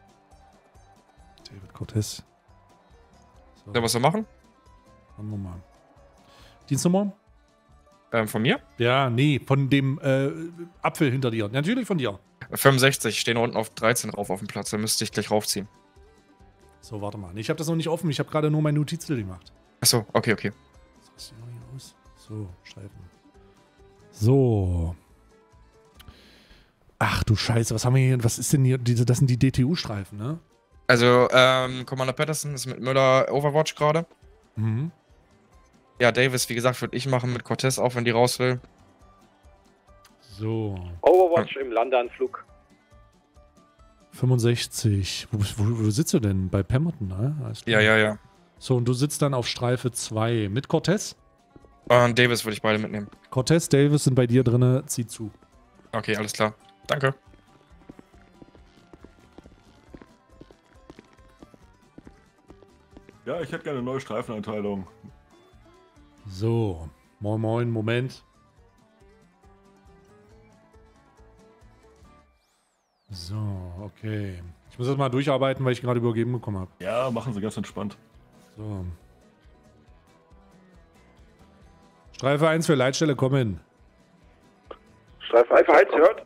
David Cortez. So. Ja, was wir machen? Machen wir mal. Dienstnummer? Von mir? Ja, nee, von dem Apfel hinter dir. Natürlich von dir. 65, stehen unten auf 13 rauf auf dem Platz. Da müsste ich gleich raufziehen. So, warte mal. Ich habe das noch nicht offen. Ich habe gerade nur mein Notizzettel gemacht. Achso, okay, okay. Was sieht noch hier aus? So, Streifen. So. Ach du Scheiße, was haben wir hier? Was ist denn hier? Das sind die DTU-Streifen, ne? Also, Commander Patterson ist mit Müller Overwatch gerade. Mhm. Ja, Davis, wie gesagt, würde ich machen mit Cortez auch, wenn die raus will. So. Overwatch im Landeanflug. 65. Wo sitzt du denn? Bei Pemberton, ne? Ja, ja, ja. So, und du sitzt dann auf Streife 2 mit Cortez? Und Davis würde ich beide mitnehmen. Cortez, Davis sind bei dir drin, zieh zu. Okay, alles klar. Danke. Ja, ich hätte gerne eine neue Streifeneinteilung. So, moin moin, Moment. So, okay. Ich muss das mal durcharbeiten, weil ich gerade übergeben bekommen habe. Ja, machen Sie ganz entspannt. So. Streife 1 für Leitstelle, komm hin. Streife 1 hört.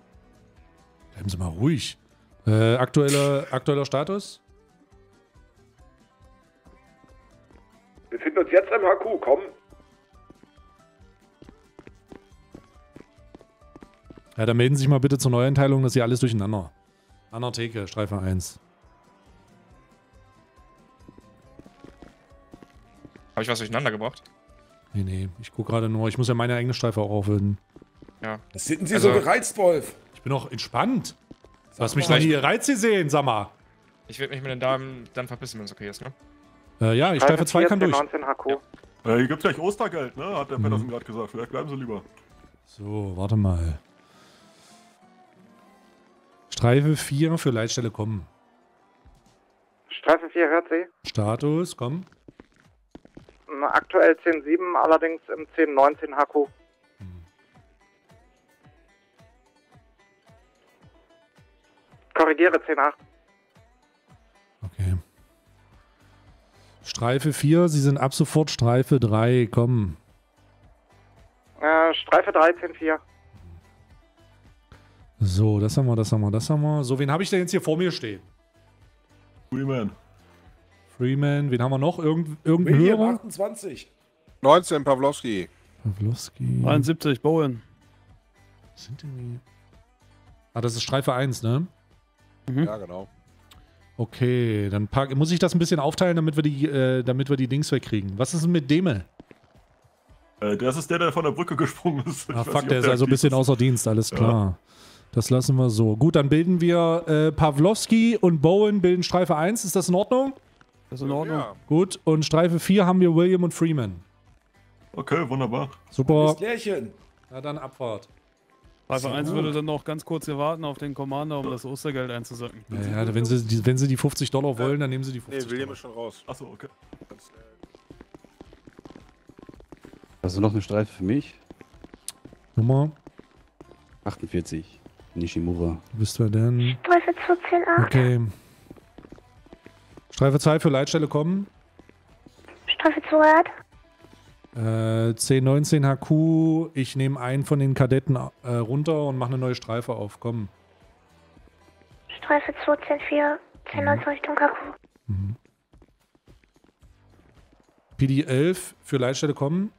Bleiben Sie mal ruhig. Aktueller Status? Wir finden uns jetzt am HQ, komm. Ja, dann melden Sie sich mal bitte zur Neueinteilung, dass hier alles durcheinander. An der Theke, Streife 1. Habe ich was durcheinander gebracht? Nee, nee, ich gucke gerade nur. Ich muss ja meine eigene Streife auch aufwenden. Ja. Was sind Sie so gereizt, Wolf? Ich bin doch entspannt. Du hast mich noch nie gereizt gesehen, sag mal. Ich werde mich mit den Damen dann verpissen, wenn es okay ist, ne? Ja, ich Streife 2 kann durch. 19 HQ. Ja. Hier gibt's gleich Ostergeld, ne? Hat der Patterson gerade gesagt. Vielleicht bleiben Sie lieber. So, warte mal. Streife 4 für Leitstelle kommen. Streife 4 hört sie. Status, komm. Aktuell 10.7, allerdings im 10.19 HQ. Korrigiere 10.8. Okay. Streife 4, Sie sind ab sofort Streife 3, komm. Streife 3, 10.4. So, das haben wir, das haben wir, das haben wir. So, wen habe ich denn jetzt hier vor mir stehen? Freeman. Freeman, wen haben wir noch? Irgendein Hörer? 28. 19, Pawlowski. Pawlowski. 73, Bowen. Was sind denn die? Ah, das ist Streife 1, ne? Mhm. Ja, genau. Okay, dann muss ich das ein bisschen aufteilen, damit wir die Dings wegkriegen. Was ist denn mit Demel? Das ist der von der Brücke gesprungen ist. Ah, fuck, der ist also ein bisschen außer Dienst, alles klar. Ja. Das lassen wir so. Gut, dann bilden wir Pawlowski und Bowen bilden Streife 1. Ist das in Ordnung? Das ist in Ordnung. Ja. Gut, und Streife 4 haben wir William und Freeman. Okay, wunderbar. Super. Na dann Abfahrt. Streife 1 würde dann noch ganz kurz hier warten auf den Commander, um das Ostergeld einzusacken. Ja, ja, wenn sie die 50 Dollar wollen, dann nehmen sie die 50 Dollar. Nee, William ist schon raus. Achso, okay. Hast du noch eine Streife für mich? Nummer? 48. Nishimura. Wo bist du denn? Streife 148. Okay. Streife 2 für Leitstelle kommen. Streife 2 C19 HQ. Ich nehme einen von den Kadetten runter und mache eine neue Streife auf. Komm. Streife 2 C4. C19 Richtung HQ. Mhm. PD 11 für Leitstelle kommen.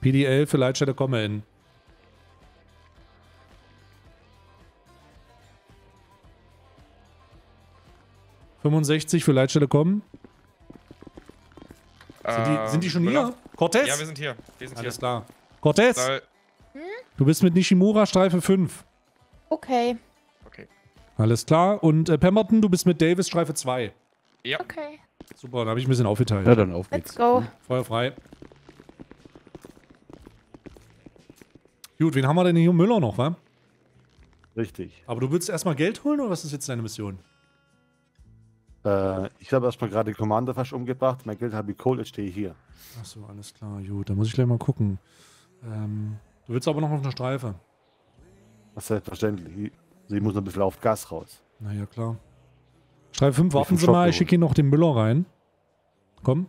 PDL für Leitstelle komme in. '65 für Leitstelle kommen. Sind die schon hier? Cortez? Ja, wir sind hier. Alles klar. Cortez, du bist mit Nishimura Streife 5. Okay. Alles klar. Und Pemberton, du bist mit Davis Streife 2. Ja. Okay. Super, da habe ich ein bisschen aufgeteilt. Ja, dann auf geht's. Let's go. Feuer frei. Gut, wen haben wir denn hier? Müller noch, wa? Richtig. Aber du willst erstmal Geld holen, oder was ist jetzt deine Mission? Ich habe erstmal gerade den Commander fast umgebracht. Mein Geld habe ich geholt, jetzt stehe ich hier. Achso, alles klar. Gut, da muss ich gleich mal gucken. Du willst aber noch auf eine Streife. Das ist selbstverständlich. Sie muss noch ein bisschen auf Gas raus. Naja, klar. Streife 5, warten Sie mal. Ich schicke hier noch den Müller rein. Komm.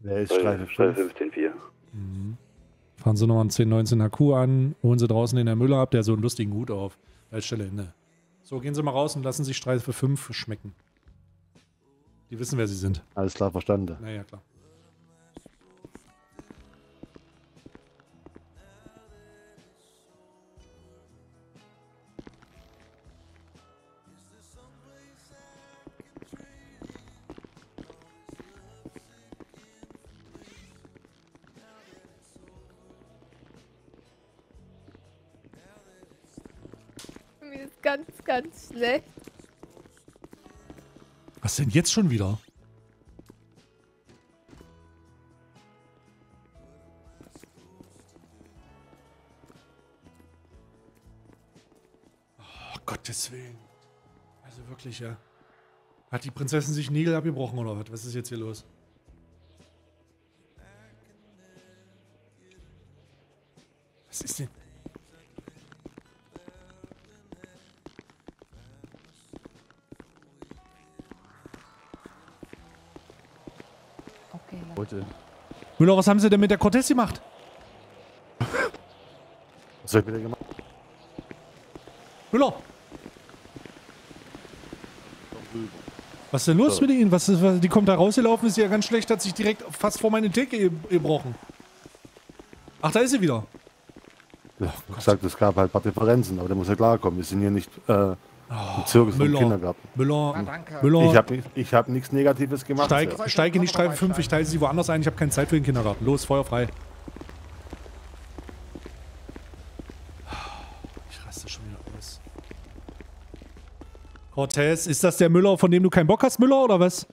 Wer ist Streife 15-4. Mhm. Fahren Sie noch einen 10-19 HQ an, holen Sie draußen den Herr Müller ab, der hat so einen lustigen Hut auf. Leitstelle Ende. So, gehen Sie mal raus und lassen sich Streife 5 schmecken. Die wissen, wer Sie sind. Alles klar, verstanden. Naja, klar. Ganz schlecht. Was denn jetzt schon wieder? Oh, Gottes Willen. Also wirklich, ja. Hat die Prinzessin sich Nägel abgebrochen oder was? Was ist jetzt hier los? Was ist denn? Müller, was haben Sie denn mit der Cortez gemacht? Was hab ich mit der gemacht? Müller! Was ist denn los mit Ihnen? Die kommt da rausgelaufen, ist ja ganz schlecht, hat sich direkt fast vor meine Theke gebrochen. Ach, da ist sie wieder. Ja, oh, ich sagte, es gab halt ein paar Differenzen, aber da muss ja klarkommen. Wir sind hier nicht im Zirkus vom Kindergarten. Müller. Ich hab nichts Negatives gemacht. Steig in die Streife 5, ich teile sie woanders ein, ich habe keine Zeit für den Kindergarten. Los, Feuer frei. Ich raste schon wieder aus. Cortez, ist das der Müller, von dem du keinen Bock hast, Müller, oder was?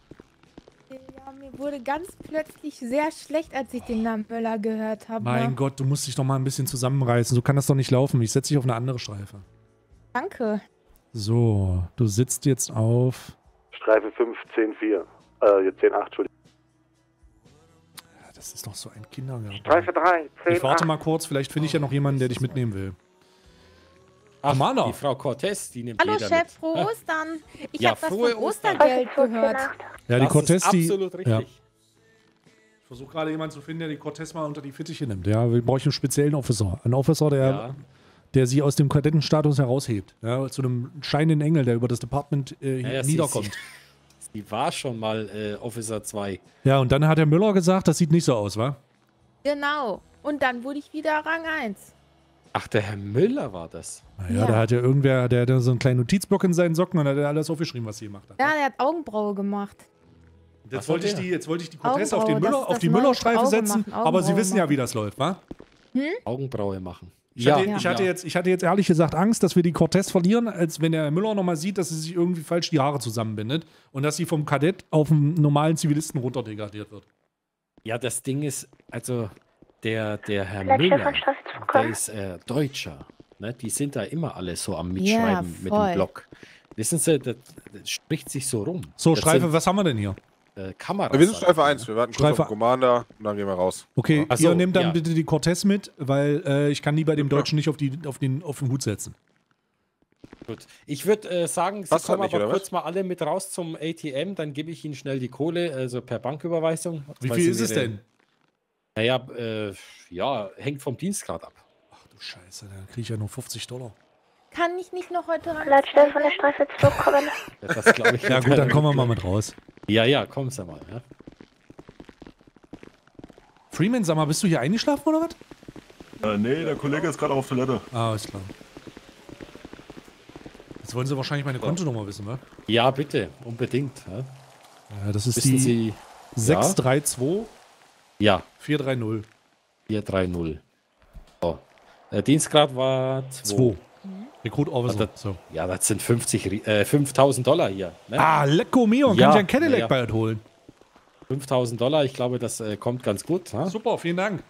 Ja, mir wurde ganz plötzlich sehr schlecht, als ich den Namen Müller gehört habe. Mein Gott, du musst dich doch mal ein bisschen zusammenreißen. So kann das doch nicht laufen. Ich setze dich auf eine andere Streife. Danke. So, du sitzt jetzt auf... Streife 5, 10, 4. 10, 8, Entschuldigung. Ja, das ist doch so ein Kindergarten. Streife 3, 10, Ich warte 8. mal kurz, vielleicht finde ich ja noch jemanden, der dich mitnehmen will. Ach, Amanda. Die Frau Cortez, die nimmt jeder mit. Hallo Chef, frohe Ostern. Ich habe was von Ostergeld gehört. Ja, die Cortez, die... absolut richtig. Ja. Ich versuche gerade jemanden zu finden, der die Cortez mal unter die Fittiche nimmt. Ja, wir brauchen einen speziellen Officer. Einen Officer, der... ja. Der sie aus dem Kadettenstatus heraushebt. Ja, zu einem scheinenden Engel, der über das Department niederkommt. Die war schon mal Officer 2. Ja, und dann hat der Müller gesagt, das sieht nicht so aus, wa? Genau. Und dann wurde ich wieder Rang 1. Ach, der Herr Müller war das. Naja, ja. Da hat ja irgendwer, der hat so einen kleinen Notizblock in seinen Socken und hat alles aufgeschrieben, was sie gemacht hat. Ja, der hat Augenbraue gemacht. Jetzt wollte ich die Proteste auf den Müller, auf die Müllerstreife setzen, aber Sie wissen ja, wie das läuft, wa? Hm? Augenbraue machen. Ich hatte jetzt ehrlich gesagt Angst, dass wir die Cortez verlieren, als wenn der Müller nochmal sieht, dass sie sich irgendwie falsch die Haare zusammenbindet und dass sie vom Kadett auf einen normalen Zivilisten runterdegradiert wird. Ja, das Ding ist, also der Herr Müller, der ist Deutscher. Ne? Die sind da immer alle so am Mitschreiben mit dem Block. Wissen Sie, das spricht sich so rum. So, Streife, was haben wir denn hier? Kamera. Wir sind Streife 1, wir warten kurz auf Commander und dann gehen wir raus. Okay, so, ihr nehmt dann bitte die Cortez mit, weil ich kann die bei dem Deutschen nicht auf den Hut setzen. Gut, ich würde sagen, Sie kommen aber kurz mal alle mit raus zum ATM, dann gebe ich Ihnen schnell die Kohle, also per Banküberweisung. Wie viel ist es denn? Naja, ja, hängt vom Dienstgrad ab. Ach du Scheiße, dann kriege ich ja nur 50 $. Kann ich nicht noch heute ran? Leitstelle von der Straße zurückkommen. Das glaube ich. Ja gut, dann kommen wir mal mit raus. Ja, ja, kommst du mal. Ja. Freeman, sag mal, bist du hier eingeschlafen oder was? Nee, der Kollege ist gerade auf Toilette. Ah, ist klar. Jetzt wollen Sie wahrscheinlich meine Kontonummer wissen, wa? Ja, bitte, unbedingt. Ja, ja das ist wissen die 632 ja. 430. 430. So. Der Dienstgrad war 2. Rekrut Officer. So. Ja, das sind 5.000 $, hier. Ne? Ah, lecko mio, kann ich einen Cadillac bei euch holen. 5.000 $, ich glaube, das kommt ganz gut. Ha? Super, vielen Dank.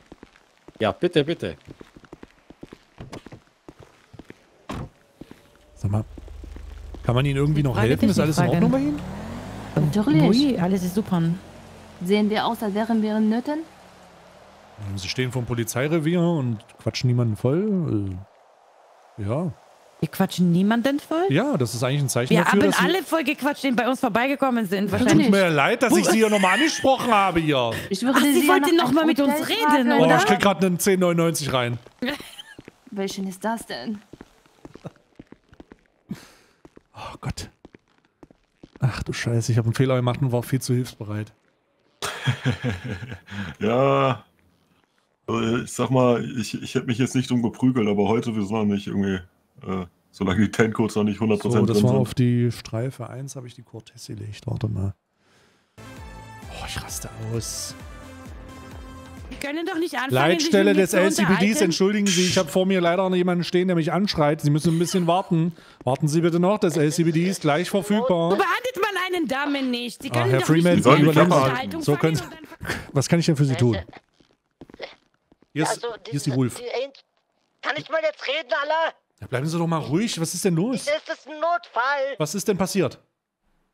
Ja, bitte, bitte. Sag mal, kann man Ihnen irgendwie noch helfen? Ist alles in Ordnung bei Ihnen? Natürlich, alles ist super. Sehen wir aus, als wären wir in Nöten? Sie stehen vom Polizeirevier und quatschen niemanden voll. Ja. Wir quatschen niemanden voll? Ja, das ist eigentlich ein Zeichen dafür, dass wir haben alle voll gequatscht, die bei uns vorbeigekommen sind. Wahrscheinlich. Tut mir leid, dass ich Sie hier nochmal angesprochen habe hier. Ich würde Sie wollten nochmal mit uns reden, oder? Oh, ich krieg gerade einen 10,99 rein. Welchen ist das denn? Oh Gott. Ach du Scheiße, ich habe einen Fehler gemacht und war viel zu hilfsbereit. Ja. Ich sag mal, ich hätte mich jetzt nicht drum geprügelt, aber heute, wir waren nicht irgendwie, solange die Tankcodes noch nicht 100% so, drin sind. Das war auf die Streife 1, habe ich die Cortez gelegt. Warte mal. Oh, ich raste aus. Wir können doch nicht anfangen. Leitstelle des LCPDs, entschuldigen Sie, ich habe vor mir leider noch jemanden stehen, der mich anschreit. Sie müssen ein bisschen warten. Warten Sie bitte noch, das LCPD ist gleich verfügbar. So behandelt man einen Damen nicht. Sie können doch nicht die Unterhaltung fangen. Was kann ich denn für Sie tun? Hier ist die Wolf. Kann ich mal jetzt reden, Allah? Ja, bleiben Sie doch mal ruhig. Was ist denn los? Das ist ein Notfall. Was ist denn passiert?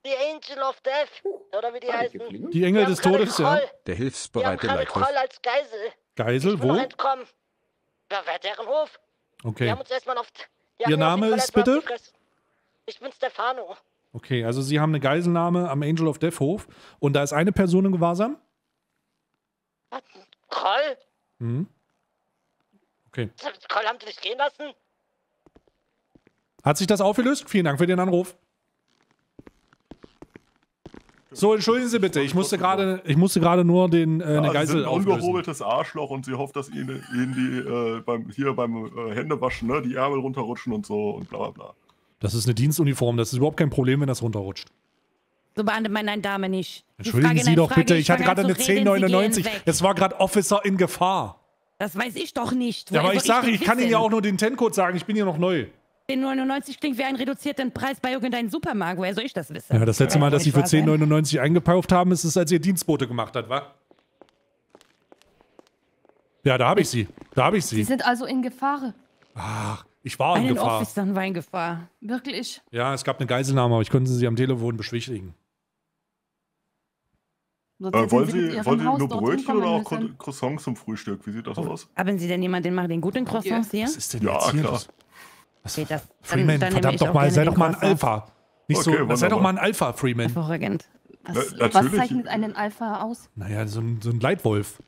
Die Angel of Death, oder wie die heißen. Die Engel des Todes, ja. Der hilfsbereite Leithof. Als Geisel. Geisel, wo? Ja, bei deren Hof. Okay. Wir haben uns erstmal auf, Ihr Name ist bitte? Ich bin Stefano. Okay, also Sie haben eine Geiselnahme am Angel of Death Hof. Und da ist eine Person im Gewahrsam? Kroll? Mhm. Okay. Kroll haben Sie dich gehen lassen? Hat sich das aufgelöst? Vielen Dank für den Anruf. So, entschuldigen Sie bitte, ich musste gerade nur den eine Geisel auflösen. Sie sind ein ungehobeltes Arschloch und sie hofft, dass Ihnen die beim Händewaschen, ne, die Ärmel runterrutschen und so und bla bla bla. Das ist eine Dienstuniform, das ist überhaupt kein Problem, wenn das runterrutscht. So behandelt man eine Dame nicht. Entschuldigen Sie doch bitte, ich hatte gerade eine 10,99. Es war gerade Officer in Gefahr. Das weiß ich doch nicht. Ja, aber ich sage, ich kann Ihnen ja auch nur den TEN-Code sagen, ich bin hier noch neu. 10,99 klingt wie einen reduzierten Preis bei irgendeinem Supermarkt. Woher soll ich das wissen? Ja, das letzte Mal, dass Sie für 10,99 eingekauft haben, ist es, als Ihr Dienstbote gemacht hat, wa? Ja, da habe ich Sie. Da habe ich Sie. Sie sind also in Gefahr. Ach, ich war in Gefahr. Ein Officer war in Gefahr. Wirklich? Ja, es gab eine Geiselnahme, aber ich konnte Sie am Telefon beschwichtigen. Wollen Sie nur Brötchen oder auch Croissants zum Frühstück? Wie sieht das aus? Haben Sie denn jemanden, der den guten Croissants hier? Was ist denn jetzt hier? Klar. Okay, Freeman, verdammt doch mal, sei doch mal ein Alpha. Nicht okay, so, sei doch mal ein Alpha, Freeman. Hervorragend. Was zeichnet einen Alpha aus? Naja, so ein Leitwolf.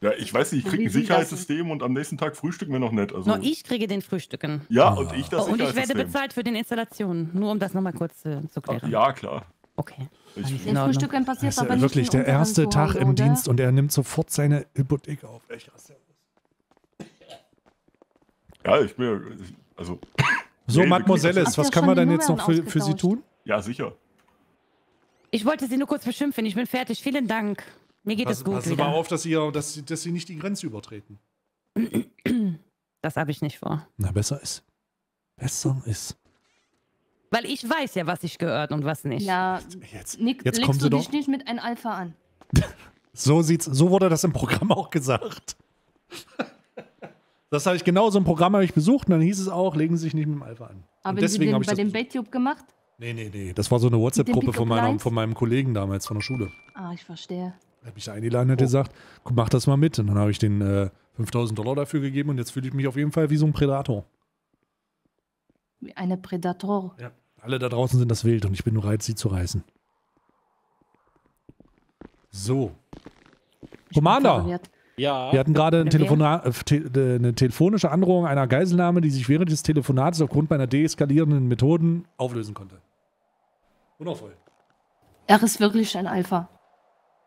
Ja, ich weiß nicht, ich kriege ein Sicherheitssystem und am nächsten Tag frühstücken wir noch nicht. Also ich kriege den Frühstücken. Ja, und ich das Sicherheitssystem. Und ich werde bezahlt für den Installationen, nur um das nochmal kurz zu klären. Ja, klar. Okay. Den Frühstücken passiert aber nicht. Wirklich der erste Tag im Dienst und er nimmt sofort seine Hypothek auf. Ja, ich bin also. So, Mademoiselle, was kann man denn jetzt noch für Sie tun? Ja, sicher. Ich wollte Sie nur kurz beschimpfen. Ich bin fertig. Vielen Dank. Mir geht es gut. Passen Sie mal auf, dass Sie nicht die Grenze übertreten. Das habe ich nicht vor. Na, besser ist. Besser ist. Weil ich weiß ja, was ich gehört und was nicht. Ja, jetzt kommen Sie doch nicht mit einem Alpha an. So wurde das im Programm auch gesagt. Das habe ich genau, so ein Programm habe ich besucht und dann hieß es auch, legen Sie sich nicht mit dem Alpha an. Aber haben Sie den bei dem Backtube gemacht? Nee, nee, nee. Das war so eine WhatsApp-Gruppe von meinem Kollegen damals von der Schule. Ah, ich verstehe. Er hat mich eingeladen und hat gesagt, mach das mal mit. Und dann habe ich den $5.000 dafür gegeben und jetzt fühle ich mich auf jeden Fall wie so ein Predator. Wie eine Predator? Ja. Alle da draußen sind das Wild und ich bin bereit, sie zu reißen. So. Commander! Ja. Wir hatten gerade eine telefonische Androhung einer Geiselnahme, die sich während des Telefonats aufgrund meiner deeskalierenden Methoden auflösen konnte. Wundervoll. Er ist wirklich ein Alpha.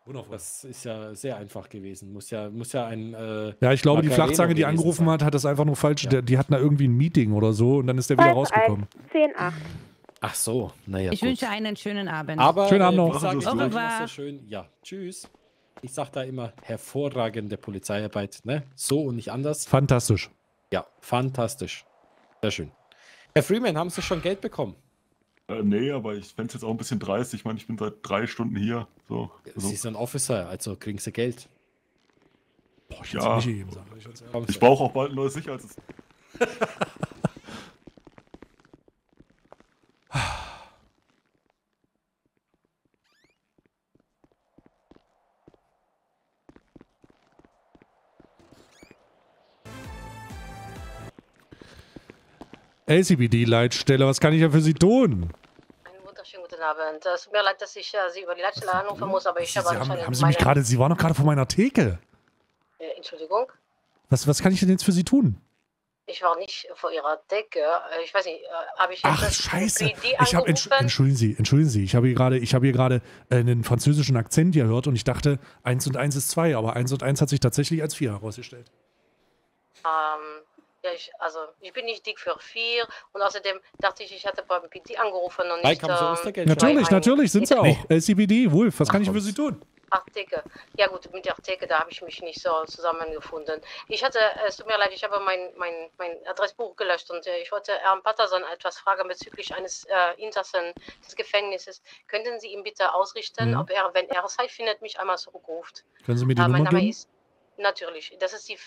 Wundervoll. Das ist ja sehr einfach gewesen. Muss ja ein... ja, ich glaube, die Flachzange, die angerufen hat, hat das einfach nur falsch. Ja. Die hatten da irgendwie ein Meeting oder so und dann ist der wieder rausgekommen. 10-8. Ach so, naja. Ich wünsche einen schönen Abend. Aber, schönen Abend noch. Sag, schön. Ja, tschüss. Ich sage da immer, hervorragende Polizeiarbeit, ne? So und nicht anders. Fantastisch. Ja, fantastisch. Sehr schön. Herr Freeman, haben Sie schon Geld bekommen? Nee, aber ich fände es jetzt auch ein bisschen dreist. Ich meine, ich bin seit 3 Stunden hier. So. Sie sind ein Officer, also kriegen Sie Geld. Boah, ich ja. Ich brauche auch bald ein neues Sicherheits. LCBD-Leitstelle, was kann ich ja für Sie tun? Einen wunderschönen guten Abend. Es tut mir leid, dass ich Sie über die Leitstelle anrufen muss, aber ich habe anscheinend... Sie waren doch gerade vor meiner Theke. Entschuldigung? Was kann ich denn jetzt für Sie tun? Ich war nicht vor Ihrer Theke. Ich weiß nicht, habe ich... Ach, scheiße. Entschuldigen Sie. Ich habe hier gerade einen französischen Akzent gehört und ich dachte, 1 und 1 ist 2, aber 1 und 1 hat sich tatsächlich als 4 herausgestellt. Ich bin nicht dick für 4 und außerdem dachte ich, ich hatte beim PD angerufen und nicht... Natürlich sind sie auch. LCBD, Wolf, was kann ich für Sie tun? Artikel. Ja gut, mit der Artikel, da habe ich mich nicht so zusammengefunden. Ich hatte, es tut mir leid, ich habe mein Adressbuch gelöscht und ich wollte Herrn Patterson etwas fragen bezüglich eines Interessen des Gefängnisses. Könnten Sie ihm bitte ausrichten, ob er, wenn er Zeit findet, mich einmal zurückruft? Können Sie mir die Nummer geben? Natürlich, das ist die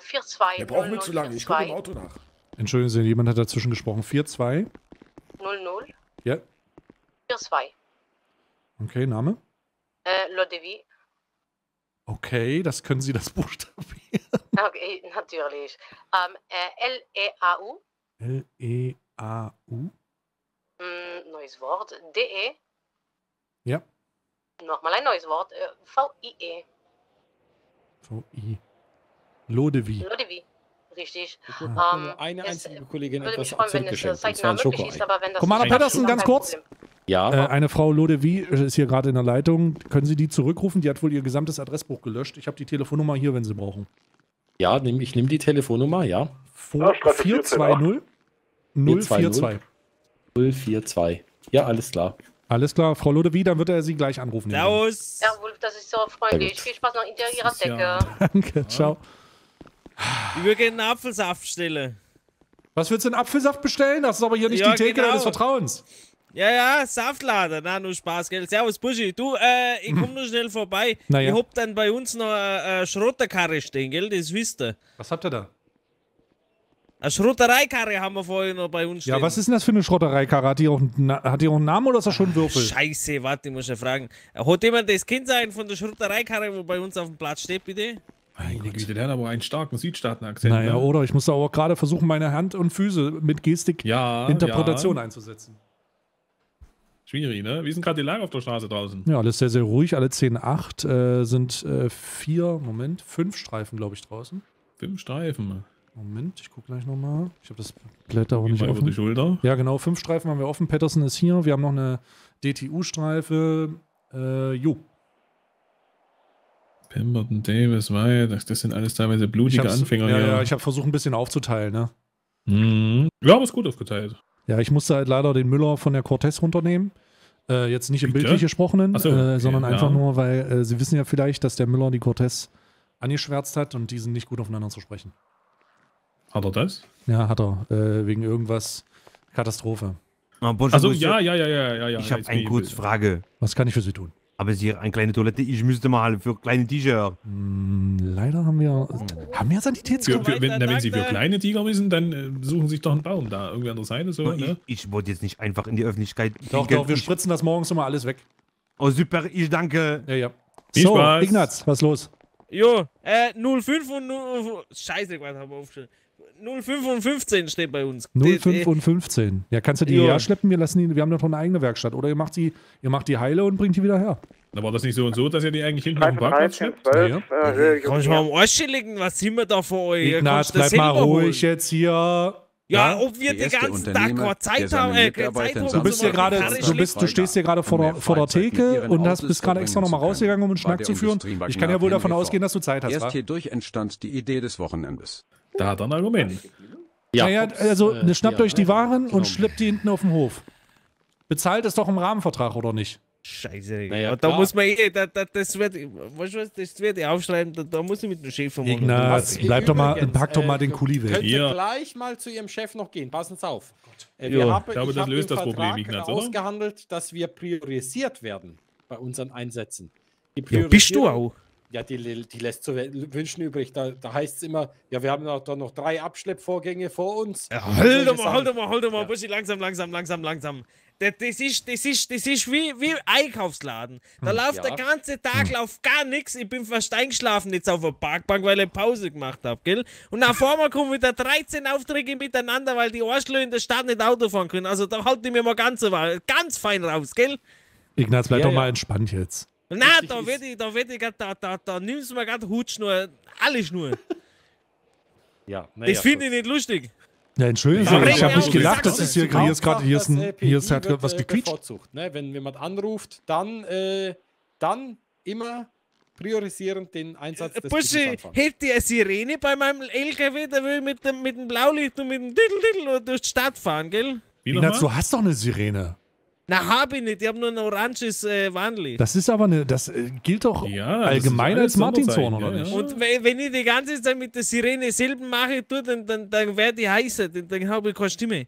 42. Der braucht mir zu lange, ich gucke im Auto nach. Entschuldigen Sie, jemand hat dazwischen gesprochen. 42. 00. Ja. 42. Okay, Name? Lodevi. Okay, das können Sie das buchstabieren. Okay, natürlich. L-E-A-U. L-E-A-U. Neues Wort. D-E. Ja. Nochmal ein neues Wort. V-I-E. Lodevi. Lodevi, richtig. Eine einzige Kollegin etwas abzugeschenkt. Commander Patterson, ganz kurz. Ja. Eine Frau Lodevi ist hier gerade in der Leitung. Können Sie die zurückrufen? Die hat wohl ihr gesamtes Adressbuch gelöscht. Ich habe die Telefonnummer hier, wenn Sie brauchen. Ja, ich nehme die Telefonnummer, ja. 420 042. 042. Ja, alles klar. Alles klar, Frau Lodewi, dann wird er Sie gleich anrufen. Klaus! Ja, Wolf, das ist so freundlich. Viel Spaß noch in Ihrer Decke. Ja. Danke, ciao. Ich will gerne eine Apfelsaftstelle. Was willst du, einen Apfelsaft bestellen? Das ist aber hier nicht die Theke deines Vertrauens. Ja, ja, Saftladen. Na, nur Spaß, gell? Servus, Buschi. Du, ich komm nur schnell vorbei. Naja. Ich hab dann bei uns noch eine Schrotterkarre stehen, gell? Das wisst ihr. Was habt ihr da? Eine Schrottereikarre haben wir vorhin noch bei uns stehen. Ja, was ist denn das für eine Schrottereikarre? Hat die auch einen Namen oder ist das schon ein Würfel? Scheiße, warte, ich muss ja fragen. Hat jemand das Kennzeichen von der Schrottereikarre, wo bei uns auf dem Platz steht, bitte? Meine Güte, der hat aber einen starken Südstaaten-Akzent. Naja, ne? Oder ich muss da auch gerade versuchen, meine Hand und Füße mit Gestik Interpretation einzusetzen. Schwierig, ne? Wie sind gerade die Lage auf der Straße draußen? Ja, alles sehr, sehr ruhig. Alle 10-8 sind 5 Streifen, glaube ich, draußen. 5 Streifen, Moment, ich gucke gleich nochmal. Ich habe das Blätter auch nicht offen. Über die Schulter. Ja, genau. 5 Streifen haben wir offen. Patterson ist hier. Wir haben noch eine DTU-Streife. Jo. Pemberton, Davis, White. Das sind alles teilweise blutige Anfänger. Ja, ja, ich habe versucht, ein bisschen aufzuteilen. Ne? Mhm. Ja, aber ist gut aufgeteilt. Ja, ich musste halt leider den Müller von der Cortez runternehmen. Jetzt nicht im bildlich gesprochenen, so, okay, sondern einfach nur, weil Sie wissen ja vielleicht, dass der Müller die Cortez angeschwärzt hat und die sind nicht gut aufeinander zu sprechen. Hat er das? Ja, hat er. Wegen irgendwas. Katastrophe. Also ja. Ich habe eine kurze Frage. Was kann ich für Sie tun? Aber Sie eine kleine Toilette? Ich müsste mal für kleine Tiger. Leider haben wir Sanitätsgeräte. Wenn Sie für kleine Tiger wissen, dann suchen Sie sich doch einen Baum da. Irgendwie an der Seite. So, ne? Ich wollte jetzt nicht einfach in die Öffentlichkeit. Doch, wir spritzen das morgens immer alles weg. Oh, super. Ich danke. Ja. So, Ignaz, was ist los? Jo, 05 und... Scheiße, was haben wir aufgestellt? 05 und 15 steht bei uns. 05 und 15. Ja, kannst du die hierher schleppen? Wir haben doch eine eigene Werkstatt. Oder ihr macht die heile und bringt die wieder her. Da war das nicht so und so, dass ihr die eigentlich hinten auf dem Parkplatz schleppt? Kann ich mal am Arsch liegen? Was sind wir da für euch? Ignaz, bleib mal ruhig jetzt hier. Ja, ob wir den ganzen Tag keine Zeit haben. Du stehst hier gerade vor der Theke und bist gerade extra nochmal rausgegangen, um einen Schnack zu führen. Ich kann ja wohl davon ausgehen, dass du Zeit hast. Erst hierdurch entstand die Idee des Wochenendes. Da hat er ein Argument. Ja, naja, also schnappt euch die Waren und schleppt die hinten auf den Hof. Bezahlt ist doch im Rahmenvertrag, oder nicht? Scheiße, naja, da muss man das werde ich aufschreiben, da muss ich mit dem Chef vermuten. Ignaz, bleib doch mal, pack doch mal den Kuli weg. Könnt ihr gleich mal zu ihrem Chef noch gehen, passen Sie auf. Ich glaube, das löst das Problem, Ignaz, oder? Ausgehandelt, dass wir priorisiert werden bei unseren Einsätzen. Ja, bist du auch? Ja, die lässt zu wünschen übrig. Da heißt es immer, ja, wir haben da noch 3 Abschleppvorgänge vor uns. Ja, halt mal, Bussi, langsam. Das ist wie Einkaufsladen. Da läuft der ganze Tag gar nichts. Ich bin fast eingeschlafen jetzt auf der Parkbank, weil ich Pause gemacht habe, gell? Und nach vorne kommen wieder 13 Aufträge miteinander, weil die Arschlöcher in der Stadt nicht Auto fahren können. Also da halte ich mir mal ganz fein raus, gell? Ignaz, bleib doch mal entspannt jetzt. Na, da nimmst du mir gerade Hutschnur, alle Schnur. Das finde ich nicht lustig. Ja, entschuldigen Sie, ich habe nicht gelacht, das ist hier ist halt was gequietscht. Wenn jemand anruft, dann immer priorisierend den Einsatz des Bussi, hätte ich eine Sirene bei meinem LKW, da will ich mit dem Blaulicht und mit dem Diddle-Diddle durch die Stadt fahren, gell? Ignaz, du hast doch eine Sirene. Na, habe ich nicht. Ich habe nur ein oranges Warnlicht. Das ist aber das gilt doch allgemein als Martinshorn, oder nicht? Und wenn ich die ganze Zeit mit der Sirene Silben mache, dann werde ich heißer. Dann habe ich keine Stimme.